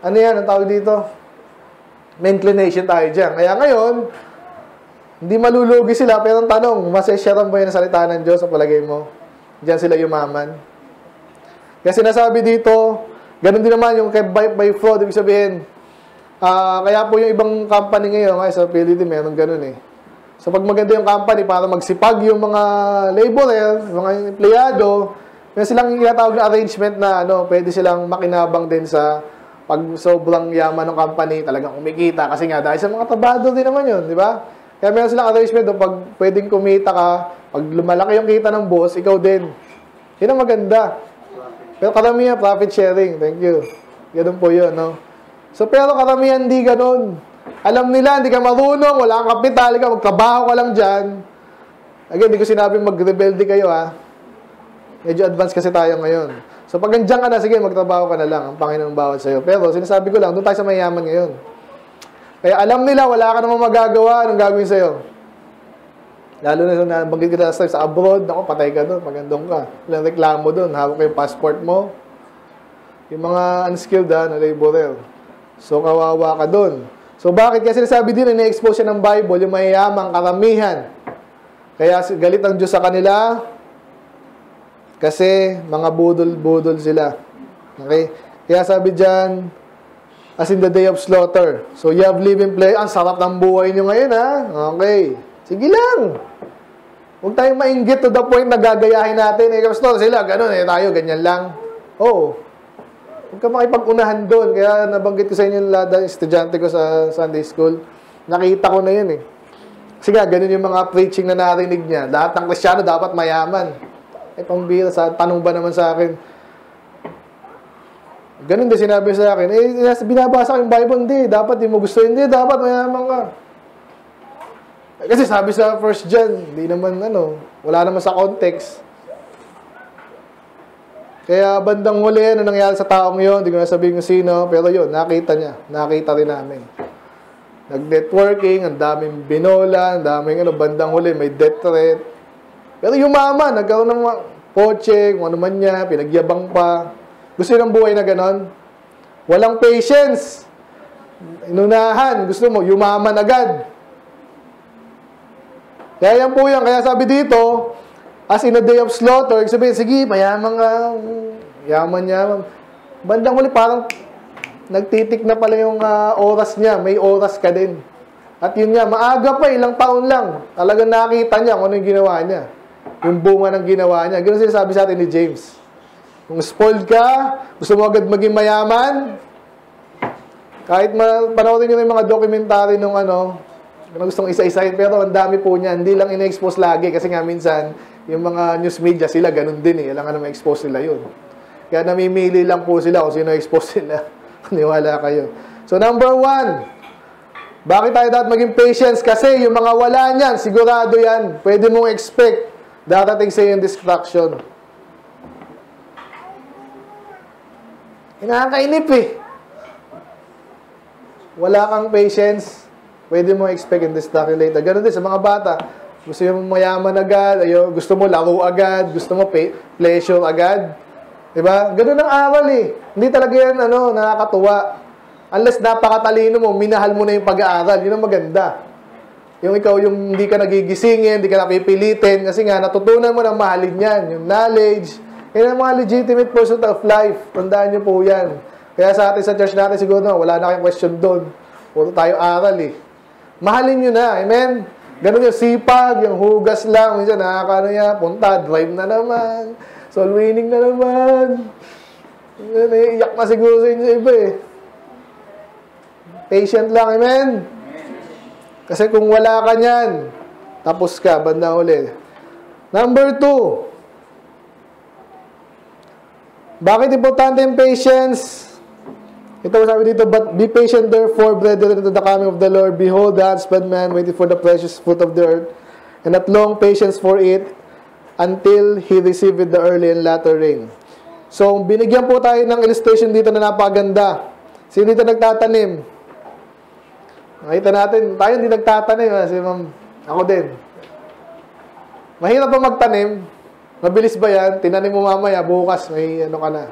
Ano yan, ang tawag dito? May inclination tayo dyan. Kaya ngayon, hindi malulugi sila, pero ang tanong, masesyaran ba yan ang salita ng Diyos sa palagay mo? Diyan sila yumaman. Kasi nasabi dito, ganun din naman yung kept by, by fraud, ibig sabihin, Uh, kaya po yung ibang company ngayon, ay, sa Philippines, meron ganun eh. So pag maganda yung company, para magsipag yung mga laborer, mga empleyado, may silang ilatawag na arrangement na ano, pwede silang makinabang din sa pag sobrang yaman ng company, talagang kumikita. Kasi nga, dahil sa mga trabado din naman yun, di ba? Kaya meron silang arrangement doon, pag pwedeng kumita ka, pag lumalaki yung kita ng boss, ikaw din. Yun ang maganda. Pero karamihan, profit sharing. Thank you. Ganun po yun, no? So, pero karamihan di ganun. Alam nila, hindi ka marunong, wala kang kapital, ka, magtrabaho ka lang dyan. Again, hindi ko sinabing mag-rebelde kayo, ha? Medyo advance kasi tayo ngayon. So, pag andyan ka na, sige, magtrabaho ka na lang. Ang Panginoon bawat sa'yo. Pero, sinasabi ko lang, doon tayo sa mayaman ngayon. Kaya alam nila, wala ka namang magagawa, anong gagawin sa'yo? Lalo na, nabanggit kita sa, sa abroad, ako, patay ka doon, magandong ka. Walang reklamo doon, hawak ko yung passport mo. Yung mga unskilled, ha, na laborer. So, kawawa ka dun. So, bakit? Kasi nasabi din na na-expose siya ng Bible, yung mayayamang karamihan. Kaya galit ang Diyos sa kanila kasi mga budol-budol sila. Okay? Kaya sabi dyan, as in the day of slaughter. So, you have living pleasure. Ang sarap ng buhay nyo ngayon, ha? Okay. Sige lang. Huwag tayong mainggit to the point na gagayahin natin. Eh, pastor, sila, ganun eh. Tayo, ganyan lang. Oh. Huwag ka makipag-unahan doon. Kaya nabanggit ko sa inyo yung lada, estudyante ko sa Sunday School. Nakita ko na yun eh. Kasi nga, ganun yung mga preaching na narinig niya. Lahat ng Kristyano dapat mayaman. Eh, pambira, sa, tanong ba naman sa akin? Ganun din sinabi sa akin. Eh, binabasa ko yung Bible, hindi. Dapat, di mo gusto, hindi. Dapat mayaman ka. Eh, kasi sabi sa First John, hindi naman, ano, wala naman sa context. Kaya bandang huli, ano nangyari sa taong yun? Hindi ko na sabihin kung sino, pero yun, nakita niya. Nakita rin namin. Nag-networking, ang daming binola, ang daming ano, bandang huli, may death threat. Pero yung mama, nagkaroon ng poche, kung ano man niya, pinagyabang pa. Gusto nilang buhay na ganon? Walang patience. Inunahan, gusto mo, yumaman agad. Kaya yan po yan. Kaya sabi dito, as in a day of slaughter, sabihin, sige, mayaman nga, yaman niya. Bandang huli, parang nagtitik na pala yung uh, oras niya. May oras ka din. At yun nga, maaga pa, ilang taon lang. Talagang nakita niya kung ano yung ginawa niya. Yung bunga ng ginawa niya. Ganoon sinasabi sa atin ni James. Kung spoiled ka, gusto mo agad maging mayaman, kahit panoorin nyo na yung mga dokumentary nung ano, na gustong isa-isahin, pero ang dami po niya, hindi lang ina-expose lagi, kasi nga minsan, yung mga news media sila, ganun din eh, kailangan na ma-expose nila yun. Kaya namimili lang po sila kung sino expose nila. Niwala kayo. So number one, bakit tayo dapat maging patience? Kasi yung mga wala niyan, sigurado yan, pwede mong expect, darating sa yung distraction. Nakakainip eh. Wala kang patience, pwede mo expect and distract later. Ganun din sa mga bata. Gusto mo mayaman agad, ayaw, gusto mo laro agad, gusto mo pay, pleasure agad. Diba? Ganun ang aral eh. Hindi talaga yan ano, nakakatuwa. Unless napakatalino mo, minahal mo na yung pag-aaral. Yun ang maganda. Yung ikaw, yung hindi ka nagigisingin, hindi ka napipilitin, kasi nga natutunan mo ng mahalin yan. Yung knowledge, yan ang mga legitimate pursuit of life. Tandaan nyo po yan. Kaya sa atin, sa church natin, siguro na, wala na kayong question doon. Puro tayo aral eh. Mahalin nyo na. Amen? Ganun yung sipag, yung hugas lang. Minsan, nakakano yan, punta, drive na naman. Soul winning na naman. Iyak na siguro sa inyo sa iba eh. Patient lang. Amen? Kasi kung wala ka nyan, tapos ka, banda ulit. Number two, bakit importante yung patience? Ito sabi dito, but be patient therefore, brethren, to the coming of the Lord. Behold, the husbandman waiting for the precious fruit of the earth, and at long patience for it, until he received the early and latter rain. So, binigyan po tayo ng illustration dito na napaganda. Sino dito nagtatanim? Nakita natin, tayo hindi nagtatanim. Ha? Si ma'am, ako din. Mahirap pa magtanim. Mabilis ba yan? Tinanim mo mamaya, bukas, may ano ka na.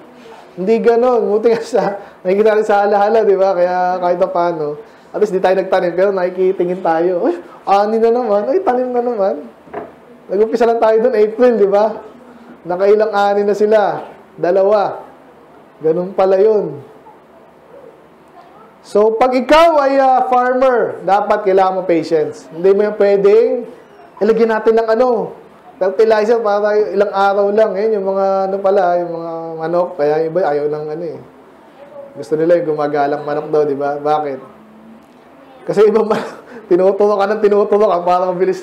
Hindi ganon. Muti nga siya. Nakikita rin sa halahala, di ba? Kaya kahit na paano. At least di tayo nagtanim, pero nakikitingin tayo. Uy, ani na naman. Uy, tanim na naman. Nag-umpisa lang tayo doon, April, di ba? Nakailang ani na sila. Dalawa. Ganun pala yun. So, pag ikaw ay uh, farmer, dapat kailangan mo patience. Hindi mo yung pwedeng, ilagyan natin ng ano, fertilizer para ilang araw lang. Yan, yung mga ano pala, yung mga manok. Kaya iba ayaw ng ano eh. Gusto nila yung gumagalang manok daw, di ba? Bakit? Kasi iba manok, tinutulok ka ng tinutulok ka para mabilis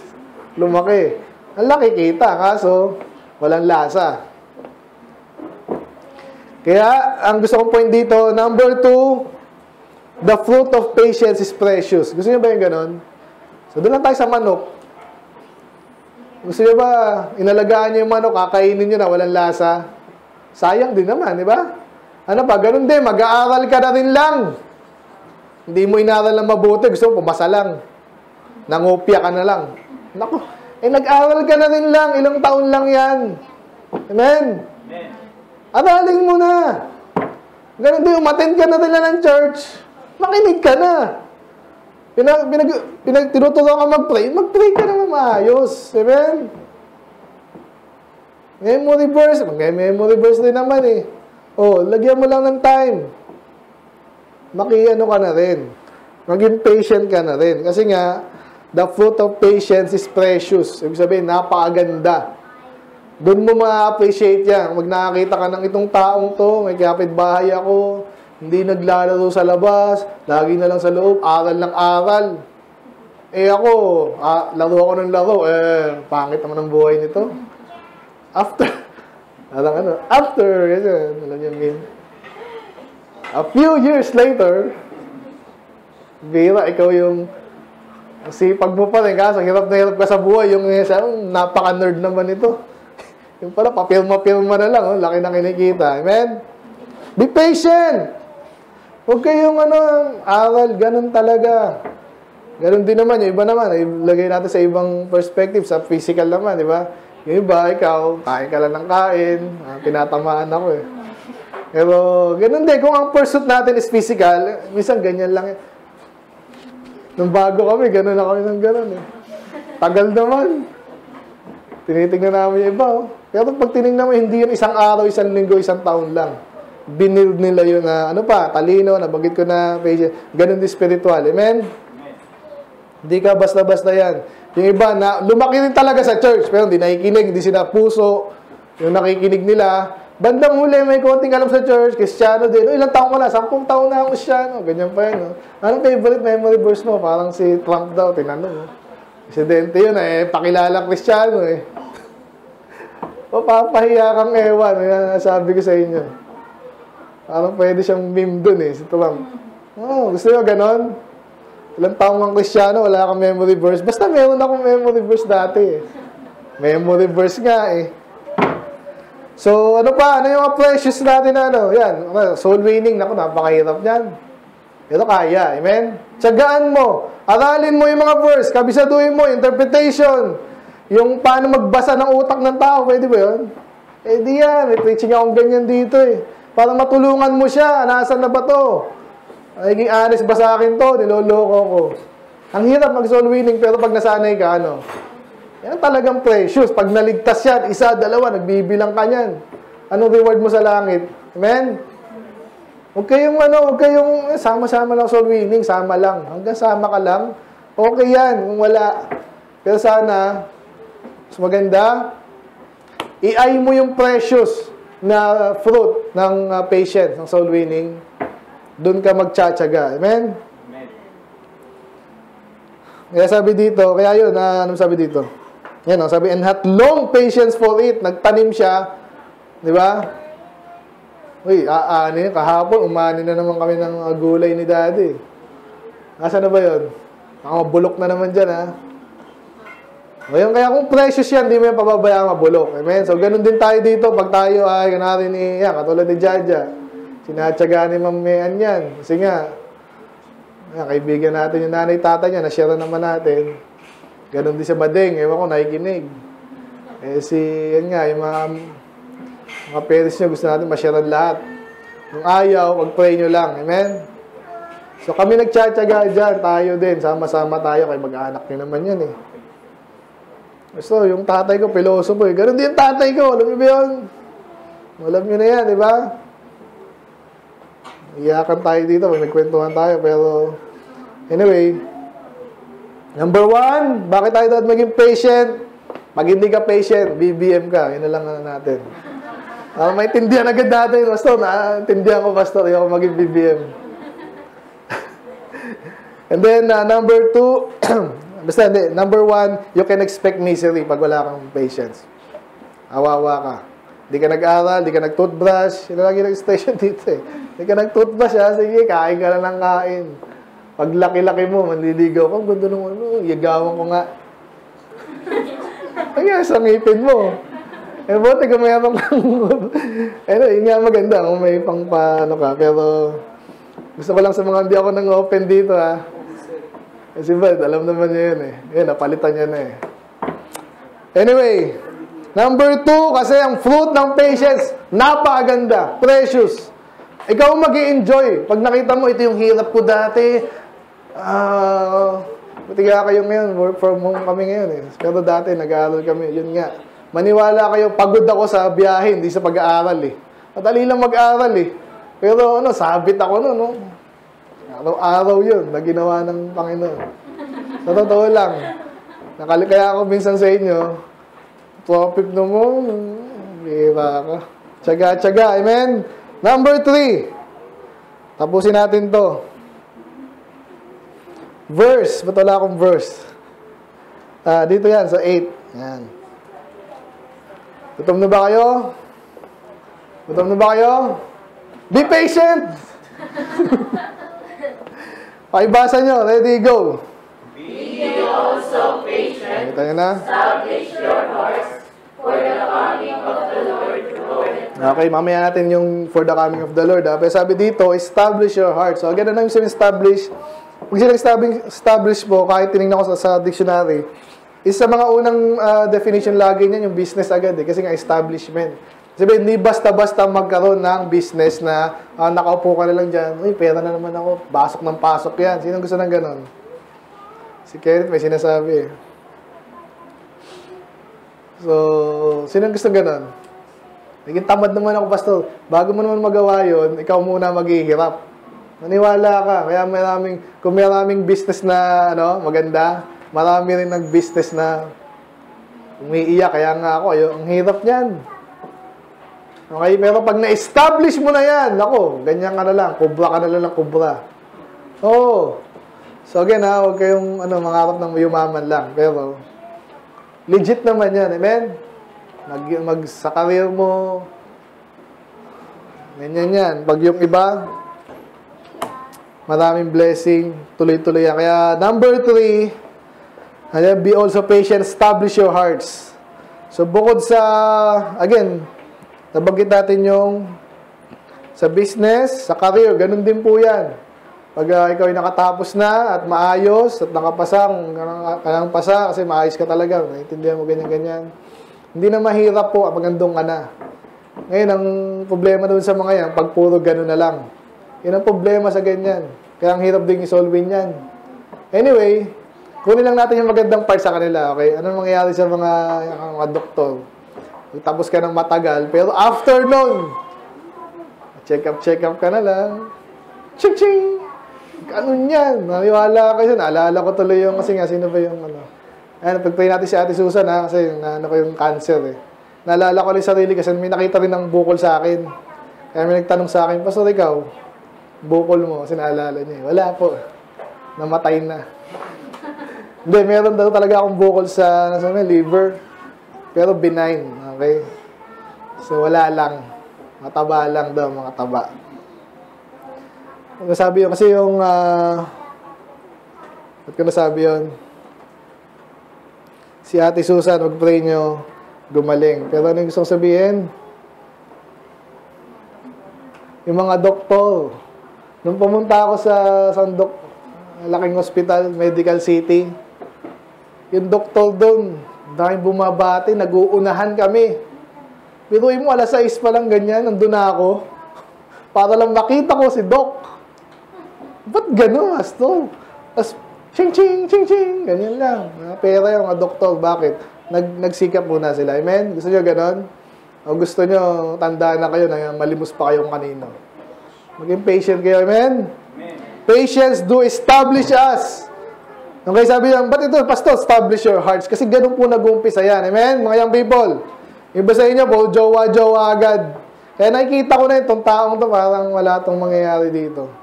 lumaki. Ang laki kita, kaso walang lasa. Kaya, ang gusto kong point dito, number two, the fruit of patience is precious. Gusto nyo ba yung ganon? So, doon lang tayo sa manok. Gusto nyo ba, inalagaan nyo yung manok, kakainin nyo na, walang lasa? Sayang din naman, di ba? Ano pa, ganun din, mag-aaral ka na rin lang. Hindi mo inaral na mabuti, gusto mo, pumasa lang. Nangopia ka na lang. Naku, eh nag-aaral ka na rin lang, ilang taon lang yan. Amen? Amen. Aralin mo na. Ganun din, umattend ka na rin lang ng church. Makinig ka na. Pinag, pinag, pinag, tinutulong ka mag-pray, mag-pray ka naman maayos. Amen? Memory verse. May memory verse din naman eh. O, lagyan mo lang ng time. Makiano ka na rin. Maging patient ka na rin. Kasi nga, the fruit of patience is precious. Ibig sabihin, napakaganda. Doon mo ma-appreciate yan. Pag nakakita ka ng itong taong to, may kapitbahay ako, hindi naglalaro sa labas, lagi na lang sa loob, aral ng aral. Eh ako, ah, laro ako ng laro, eh, pangit naman ang buhay nito. After, alam ano, after, yun, alam niyo yun. A few years later, Vera, ikaw yung, sipag mo pa rin, kaso hirap na hirap ka sa buhay, yung napaka-nerd naman ito. Yung pala, papilma-pilma na lang. Oh. Laki na kinikita. Amen? Be patient. Huwag kayong ano, aral. Ganun talaga. Ganun din naman. Yung iba naman, ilagay natin sa ibang perspective, sa physical naman, di ba? Yung iba, ikaw, kain ka lang ng kain. Ah, pinatamaan ako eh. Pero, ganun din. Kung ang pursuit natin is physical, minsan ganyan lang eh. Nung bago kami, ganun na kami ng ganun eh. Tagal naman. Tinitignan namin yung iba oh. Kaya pag tinignan mo, hindi yun isang araw, isang linggo, isang taon lang. Binild nila yun na, ano pa, talino, nabagit ko na, pages. Ganun din spiritual. Amen? Hindi ka basta-basta yan. Yung iba na, lumaki din talaga sa church, pero hindi nakikinig, hindi sila puso. Yung nakikinig nila, bandang huli, may konting alam sa church, Kristiyano din. O, ilang taon ko na? Sampung taon na ako Kristiyano. Ganyan pa yun. O. Anong favorite memory verse mo? Parang si Trump daw, tinanong. O. Presidente yun eh, pakilala Kristiyano eh. O, papahiya kang ewan. Yan sabi ko sa inyo. Parang pwede siyang meme dun eh, si Trump. Oh, gusto nyo ganon? Ilang taong ang Kristiyano, wala akong memory verse. Basta meron akong memory verse dati eh. Memory verse nga eh. So, ano pa? Ano yung precious natin na ano? Yan, soul winning. Naku, napakahirap yan. Pero kaya, amen? Tsagaan mo. Aralin mo yung mga verse. Kabisaduhin mo, interpretation. Yung paano magbasa ng utak ng tao. Pwede ba yun? Eh di yan. May preaching akong ganyan dito eh. Para matulungan mo siya. Nasaan na ba to? Naging honest ba sa akin to? Niloloko ko. Ang hirap mag-soul winning. Pero pag nasanay ka, ano? Yan talagang precious. Pag naligtas yan, isa, dalawa, nagbibilang ka yan. Anong reward mo sa langit? Amen? Huwag kayong, ano, huwag kayong, sama-sama lang soul winning, sama lang. Hanggang sama ka lang, okay yan, kung wala. Pero sana, mas maganda, i-eye mo yung precious na fruit ng uh, patience, ng soul winning. Doon ka magtsatsaga. Amen? Amen? Kaya sabi dito, kaya yun, uh, anong sabi dito? Yan o, sabi, and had long patience for it. Nagtanim siya. Di ba? Uy, aani. Kahapon, umani na naman kami ng gulay ni daddy. Nasaan na ba yun? Nakabulok na naman dyan, ha? Ngayon, kaya kung precious yan, di mo yan pababayaan mabulok. Amen? So, ganun din tayo dito. Pag tayo ay, ganarin ni, yan, katulad ni Jaja. Sinatsaga ni mamihan yan. Kasi nga, yan, kaibigan natin yung nanay, tata niya, na-share naman natin. Ganon din sa bading. Ewan ko, nakikinig. Eh si, yan nga, yung mga, mga parents nyo, gusto natin masyaran lahat. Kung ayaw, mag-pray nyo lang. Amen? So kami nagtsatsaga dyan, tayo din. Sama-sama tayo, kay mag-anak nyo naman yan eh. So, yung tatay ko, piloso po eh. Ganon din yung tatay ko, alam nyo ba yun? Alam nyo na yan, di ba? Iyakan tayo dito, magkwentuhan tayo, pero, anyway, number one, bakit tayo dapat maging patient? Pag hindi ka patient, B B M ka. Yun na lang natin. Uh, maintindihan agad natin. Pastor, naintindihan ko, pastor. Ayaw ko maging B B M. And then, uh, number two, basta hindi, number one, you can expect misery pag wala kang patience. Awawa ka. Hindi ka nag-aral, hindi ka nag-toothbrush. Yun na lagi nag-station dito eh. Hindi ka nag-toothbrush ha. Sige, kain ka lang ng kain. Pag laki-laki mo, manliligaw ka, ganda nung ano, yagawan ko nga. Kaya, sa ngipin mo. Eh, buti kung mayroon kang, ano, yun nga maganda, kung may pang paano ka, pero, gusto ko lang sa mga hindi ako nang open dito, ha. Kasi ba, alam naman niya yun, eh. Yun, napalitan niya na, eh. Anyway, number two, kasi ang fruit ng patience, napakaganda, precious. Ikaw mag-i-enjoy. Pag nakita mo, ito yung hirap ko dati, Uh, matiga kayo ngayon. Work from home kami ngayon eh. Pero dati, nag-aaral kami. Yun nga. Maniwala kayo, pagod ako sa biyahe, hindi sa pag-aaral eh. Madali lang mag-aaral eh. Pero ano, sabit ako nun. No? Araw-araw yun na ginawa ng Panginoon. Sa totoo lang. Nakalikaya ako minsan sa inyo. Topic no mo. Bira ka. Tsaga-tsaga. Amen? Number three. Tapusin natin to. Verse. Ba't wala akong verse? Ah, dito yan, sa eight. Yan. Gutom na ba kayo? Gutom na ba kayo? Be patient! Pakibasa nyo. Ready, go. Be ye also patient. Establish your hearts, for the coming of the Lord draweth nigh. Okay, mamaya natin yung for the coming of the Lord. Ha? Pero sabi dito, establish your heart. So, again, ano yung establish? Pag sinag-establish establish po, kahit tinignan ko sa, sa dictionary, isa mga unang uh, definition lagi niyan, yung business agad eh. Kasi nga establishment. Sabi, hindi basta-basta magkaroon ng business na uh, nakaupo ka na lang dyan. Uy, pera na naman ako. Basok ng pasok yan. Sino gusto ng ganon? Si Kenneth may sinasabi eh. So, sino gusto ng ganon? Naging tamad naman ako, Pastor. Bago mo naman magawa yun, ikaw muna maghihirap. Maniwala ka. Kaya maraming, kung maraming business na ano, maganda, marami rin nag-business na umiiyak. Kaya nga ako, ayo, ang hirap niyan. Okay, pero pag na-establish mo na yan, ako, ganyan ka na lang, kubra ka na lang, kubra. Oo. So again ha, huwag kayong ano, mangarap ng yumaman lang. Pero, legit naman yan, amen? Mag, mag sa career mo, ganyan yan. Pag yung iba, maraming blessing, tuloy-tuloy yan. Kaya, number three, be also patient, establish your hearts. So, bukod sa, again, nabanggit natin yung sa business, sa career, ganun din po yan. Pag uh, ikaw ay nakatapos na at maayos at nakapasang, kailangang pasa kasi maayos ka talaga, naiintindihan mo ganyan-ganyan. Hindi na mahirap po pag andun ka na. Ngayon, ang problema doon sa mga yan, pag puro ganun na lang. Yan ang problema sa ganyan. Kaya ang hirap din isolvin yan. Anyway, kunin lang natin yung magandang part sa kanila, okay? Anong mangyayari sa mga, mga doktor? Tapos ka ng matagal, pero after nun, check up, check up ka na lang. Ching-ching! Ganun yan. Naniwala ka siya. Naalala ko tuloy yung, kasi nga, sino ba yung, ano? Ayan, pag-pray natin si Ate Susan, ha? Kasi, ano ko yung cancer, eh. Naalala ko rin sarili, kasi may nakita rin ng bukol sa akin. Kaya may nagtanong sa akin, Pastor, ikaw, bukol mo, kasi naalala niya. Wala po. Namatay na. Hindi, meron daw talaga akong bukol sa, sa may liver, pero benign, okay? So, wala lang. Mataba lang daw, mga taba. Nasabi yun, kasi yung, uh, ba't ko nasabi yun? Si Ate Susan, mag-pray nyo, gumaling. Pero ano yung gusto kong sabihin? Yung mga doktor. Nung pumunta ako sa Sandok, laking hospital, Medical City, yung doktor doon, dahil bumabati, nag-uunahan kami. Pero mo, alas sais pa lang ganyan, nandun na ako. Para lang nakita ko si Doc. Ba't gano'n, Pastor? As, ching-ching, ching-ching, ganyan lang. Pera yung mga doktor, bakit? Nag nagsikap muna sila. Amen? Gusto nyo gano'n? O gusto nyo, tandaan na kayo na malimos pa kayong kanina. Maging patient kayo. Amen? Amen. Patience do establish us. Okay, sabi lang, ba't ito, Pastor, establish your hearts? Kasi ganun po nag-umpisa yan. Amen? Mga young people, iba sa inyo po, jowa-jowa agad. Kaya nakikita ko na itong taong to, parang wala itong mangyayari dito.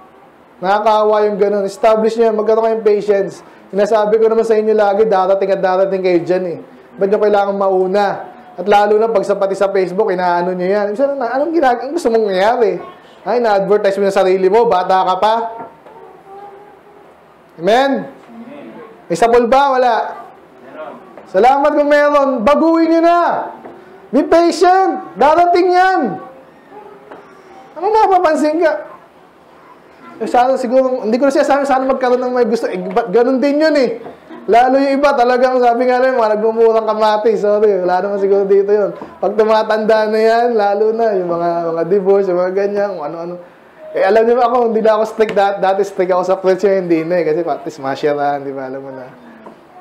Nakakaawa yung ganun. Establish nyo yan, magkaroon kayong patience. Sinasabi ko naman sa inyo lagi, darating at darating kayo dyan eh. Ba't nyo kailangan mauna? At lalo na pag sa pati sa Facebook, inaano nyo yan. Saan, anong ginag- gusto mong nangyayari? Ay, na-advertise mo yung sarili mo, bata ka pa. Amen? May sabol ba? Wala. Meron. Salamat kung meron. Baguhin nyo na. Be patient. Darating yan. Ano na, papansin ka? Sana siguro, hindi ko na siya sabi, sana magkaroon ng may gusto. Eh, ganun din yun eh. Lalo yung iba, talagang sabi nga rin, mga nagmumurang kamati. Sorry, wala naman siguro dito yun. Pag tumatanda na yan, lalo na, yung mga, mga divorce, yung mga ganyan, ano-ano. Eh, alam niyo ba ako, hindi na ako strict dati, dati strict ako sa friends niya, hindi na eh. Kasi pati smasheran, di ba, alam mo na.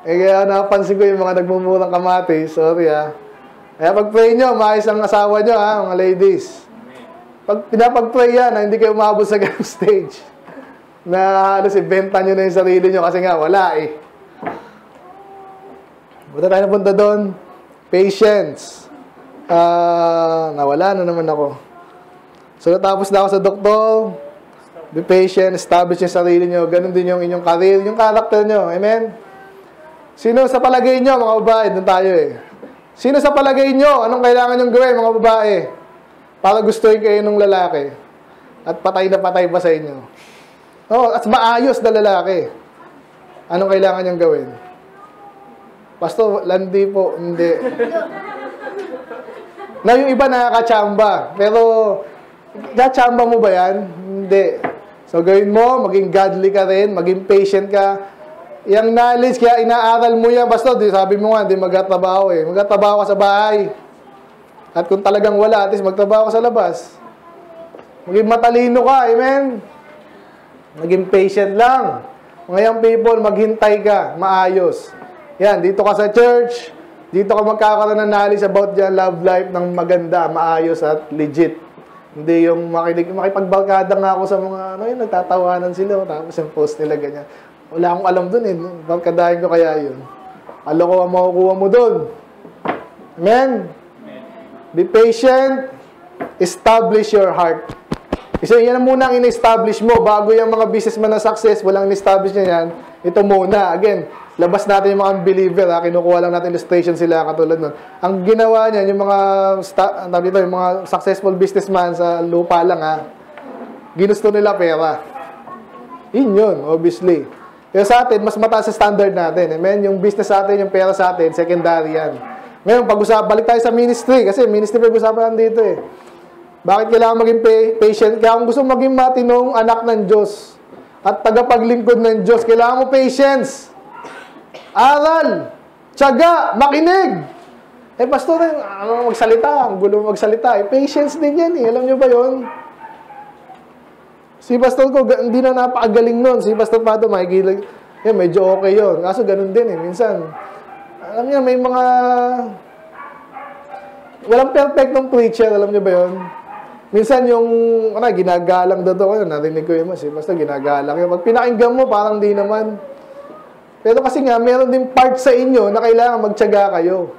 Eh, kaya napansin ko yung mga nagmumurang kamati, sorry ah. Kaya pag-pray nyo, maayos ang asawa nyo ha, mga ladies. Pag pinapag-pray yan, na hindi kayo umabot sa ganung stage. Na halos ibenta nyo na yung sarili nyo kasi nga, wala eh. Buta tayo napunta doon, patience. Uh, nawala na naman ako. So, natapos na ako sa doktor. Be patient. Establish yung sarili nyo. Ganun din yung inyong career. Yung character nyo. Amen? Sino sa palagay nyo, mga babae? Doon tayo eh. Sino sa palagay nyo? Anong kailangan nyong gawin, mga babae? Para gustuhin kayo ng lalaki. At patay na patay pa sa inyo. Oh, at maayos na lalaki. Anong kailangan nyong gawin? Pastor, landi po. Hindi. Na yung iba nakakachamba. Pero, nakachamba mo ba yan? Hindi. So, gawin mo, maging godly ka rin, maging patient ka. Yung knowledge, kaya inaaral mo yan. Basta, di, sabi mo nga, di magtatrabaho eh. Magtatrabaho ka sa bahay. At kung talagang wala, at least magtrabaho ka sa labas. Maging matalino ka, amen? Maging patient lang. Ngayong people, maghintay ka, maayos. Yan, dito ka sa church, dito ka magkakaroon ng knowledge about your love life ng maganda, maayos at legit. Hindi yung makinig, makipagbarkada nga ako sa mga, ano yun, nagtatawanan sila, tapos yung post nila ganyan. Wala akong alam dun eh, barkadahin ko kaya yun. Alo ko ang makukuha mo dun. Amen? Be patient, establish your heart. Kasi yan muna ang in-establish mo. Bago yung mga businessman na success, walang in-establish niya yan. Ito muna. Again, labas natin yung mga unbeliever. Ha? Kinukuha lang natin illustration sila katulad nun. Ang ginawa niya, yung mga, dito, yung mga successful businessman sa lupa lang, ha? Ginusto nila pera. Yun yun, obviously. Pero sa atin, mas mataas sa standard natin. Amen? Yung business sa atin, yung pera sa atin, secondary yan. Ngayon, pag-usap, balik tayo sa ministry. Kasi ministry pag-usapan natin dito eh. Bakit kailangan maging patient? Kaya kung gusto maging matinong anak ng Diyos at tagapaglingkod ng Diyos, kailangan mo patience. Aral. Tiyaga. Makinig. Eh, pastor, ano magsalita? Ang gulo magsalita. Eh, patience din yan eh. Alam nyo ba yun? Si pastor ko, hindi na napakagaling nun. Si pastor Pato, makikilig. Eh, medyo okay yun. Kaso ganun din eh. Minsan, alam nyo, may mga... walang perfectong preacher. Alam nyo ba yun? Minsan yung, ano, ginagalang daw ako, narinig ko yun mas, eh. Basta ginagalang yun. Pag pinakinggan mo, parang di naman. Pero kasi nga, meron din part sa inyo na kailangan magtiyaga kayo.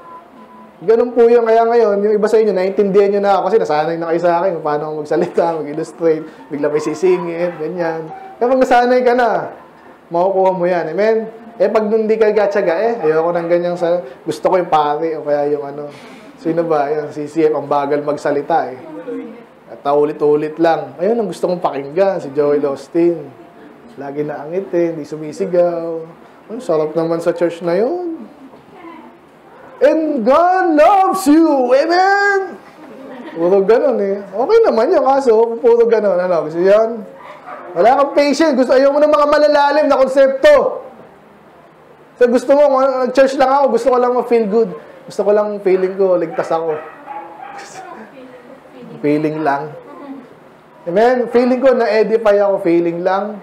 Ganun po yun. Kaya ngayon, yung iba sa inyo, naiintindihan nyo na ako kasi nasanay na kayo sa akin kung paano ako magsalita, mag-illustrate, bigla may sisingit, ganyan. Kapag nasanay ka na, makukuha mo yan. Amen? Eh, pag hindi ka gatsaga, eh, ayoko ng ganyan sa, gusto ko yung pare o kaya yung ano. Sino ba? Yung C C F, ang bagal magsalita eh. At ulit-ulit lang. Ayun ang gusto kong pakinggan, si Joel Austin. Lagi naangitin, hindi sumisigaw. Ang sarap naman sa church na yun. And God loves you! Amen! Puro ganun eh. Okay naman yun, kaso puro ganun. Ano, gusto yan? Wala kang patient. Gusto, ayaw mo ng mga malalalim na konsepto. So gusto mo, nag-church lang ako, gusto ko lang ma-feel good. Gusto ko lang feeling ko, ligtas ako. Feeling lang. Amen? Feeling ko, na-edify ako. Feeling lang.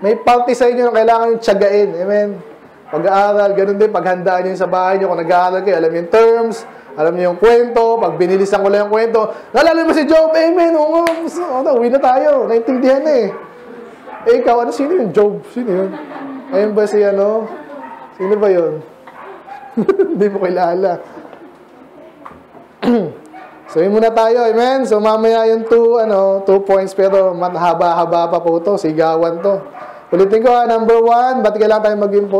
May party sa inyo na kailangan yung tiyagain. Amen? Pag-aaral, ganun din. Paghandaan nyo sa bahay nyo. Kung nag-aaral kayo, alam yung terms, alam nyo yung kwento. Pag binilisan ko lang yung kwento, nalala mo si Job. Amen? Oo, uwi na tayo. Naintindihan eh. Eh, ikaw, ano? Sino yung Job? Sino yun? Ayun ba si ano? Sino ba yun? Hindi mo kilala. So, yun muna tayo, amen? So, mamaya yung two, ano, two points, pero haba-haba pa po ito, sigawan to. Ulitin ko, ha, number one, ba't kailangan tayo maging,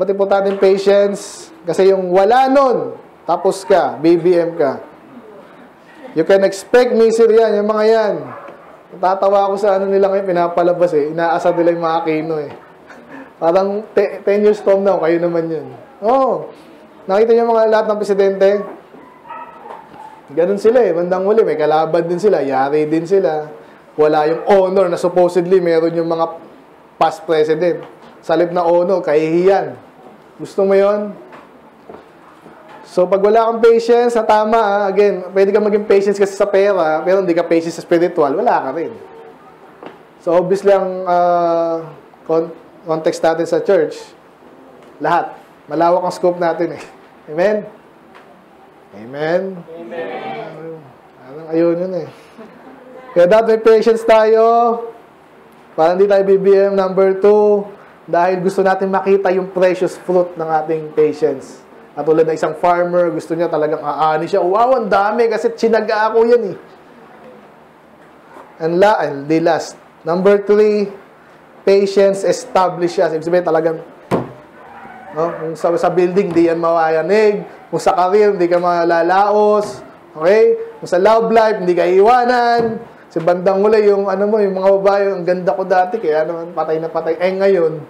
ba't importante yung patience? Kasi yung wala nun, tapos ka, B B M ka. You can expect misery yan, yung mga yan. Natatawa ako sa ano nila ngayon, pinapalabas eh, inaasa nila yung mga Kino eh. Parang ten years from now, kayo naman yun. Oh, nakita niyo mga lahat ng presidente? Ganun sila eh, bandang huli, may kalaban din sila, yari din sila. Wala yung honor na supposedly meron yung mga past president. Salip na honor, kahihiyan. Gusto mo yun? So pag wala kang patience, na tama ha, again, pwede ka maging patience kasi sa pera, pero hindi ka patience sa spiritual, wala ka rin. So obviously ang uh, context natin sa church, lahat, malawak ang scope natin eh. Amen? Amen? Amen. Parang ayun yun eh. Kaya dapat may patience tayo. Parang hindi tayo B B M. Number two, dahil gusto natin makita yung precious fruit ng ating patience. At tulad na isang farmer, gusto niya talagang aani siya. Wow, ang dami kasi tsinaga ako yan eh. And la, and the last. Number three, patience established siya. Ibig sabihin talagang, no? Kung sa, sa building, di yan mawayanig. Kung sa career, hindi ka malalaos. Okay? Kung sa love life, hindi ka iiwanan. Sa bandang huli, yung ano mo, yung mga babae, ang ganda ko dati, kaya naman patay na patay. Eh ngayon,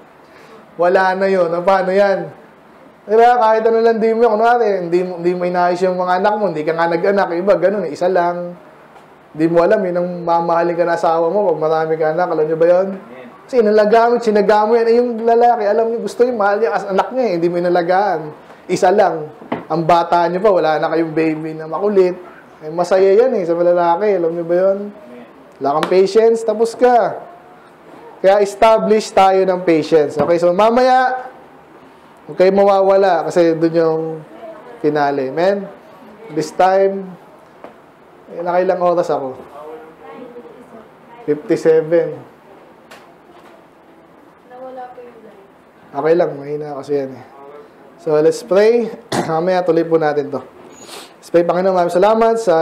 wala na yun. Paano yan? Diba? Kahit ano lang di mo, kunwari, hindi, hindi mo inayos yung mga anak mo, hindi ka nga nag-anak, iba, ganun, isa lang. Hindi mo alam, yun ang mamahalin ka na asawa mo, pag marami ka anak, alam nyo ba yun? Kasi inalagaan, sinagaan mo yan, ay yung lalaki, alam nyo, gusto niya, mahal niya, as anak niya, hindi mo inalagaan. Isa lang. Ang bata niyo pa, wala na kayong baby na makulit. Ay, masaya yan eh, sa lalaki, alam nyo ba yun? Wala kang patience, tapos ka. Kaya establish tayo ng patience. Okay, so mamaya, huwag kayo mawawala kasi doon yung finale. Amen? This time, nakailang oras ako? fifty-seven. Okay lang, mahina kasi yan eh. So, let's pray. Mamaya, tuloy po natin to. Let's pray. Panginoon, maraming salamat sa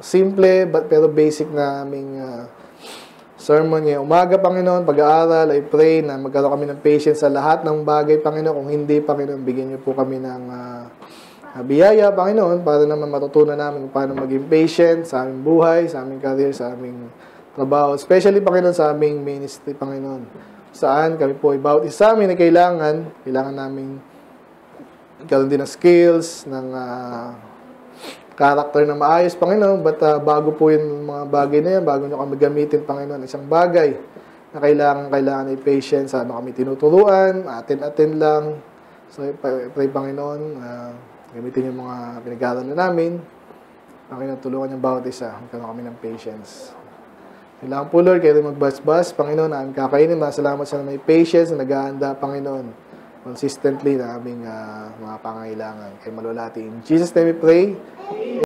simple but pero basic na aming uh, sermon niya. Umaga, Panginoon, pag-aaral, I pray na magkaroon kami ng patience sa lahat ng bagay, Panginoon. Kung hindi, Panginoon, bigyan niyo po kami ng uh, biyaya, Panginoon, para naman matutunan namin kung paano maging patient sa aming buhay, sa aming career, sa aming trabaho. Especially, Panginoon, sa aming ministry, Panginoon. Saan kami po about isa amin na kailangan, kailangan namin magkaroon din ng skills, ng uh, karakter na maayos, Panginoon, but uh, bago po yung mga bagay na yan, bago nyo kami gamitin, Panginoon, isang bagay na kailangan, kailangan ay patience, ano kami tinuturuan, atin-atin lang. So, pray, Panginoon, uh, gamitin yung mga pinag-aaral na namin, Panginoon, tulungan yung bawat isa, magkaroon kami ng patience. Kailangan po, Lord, kayo rin magbas-bas, Panginoon, aming kakainin, masalamat sa may patience na nag-aanda, Panginoon, consistently na aming uh, mga pangailangan. Kay malulati. In Jesus' name we pray. Amen.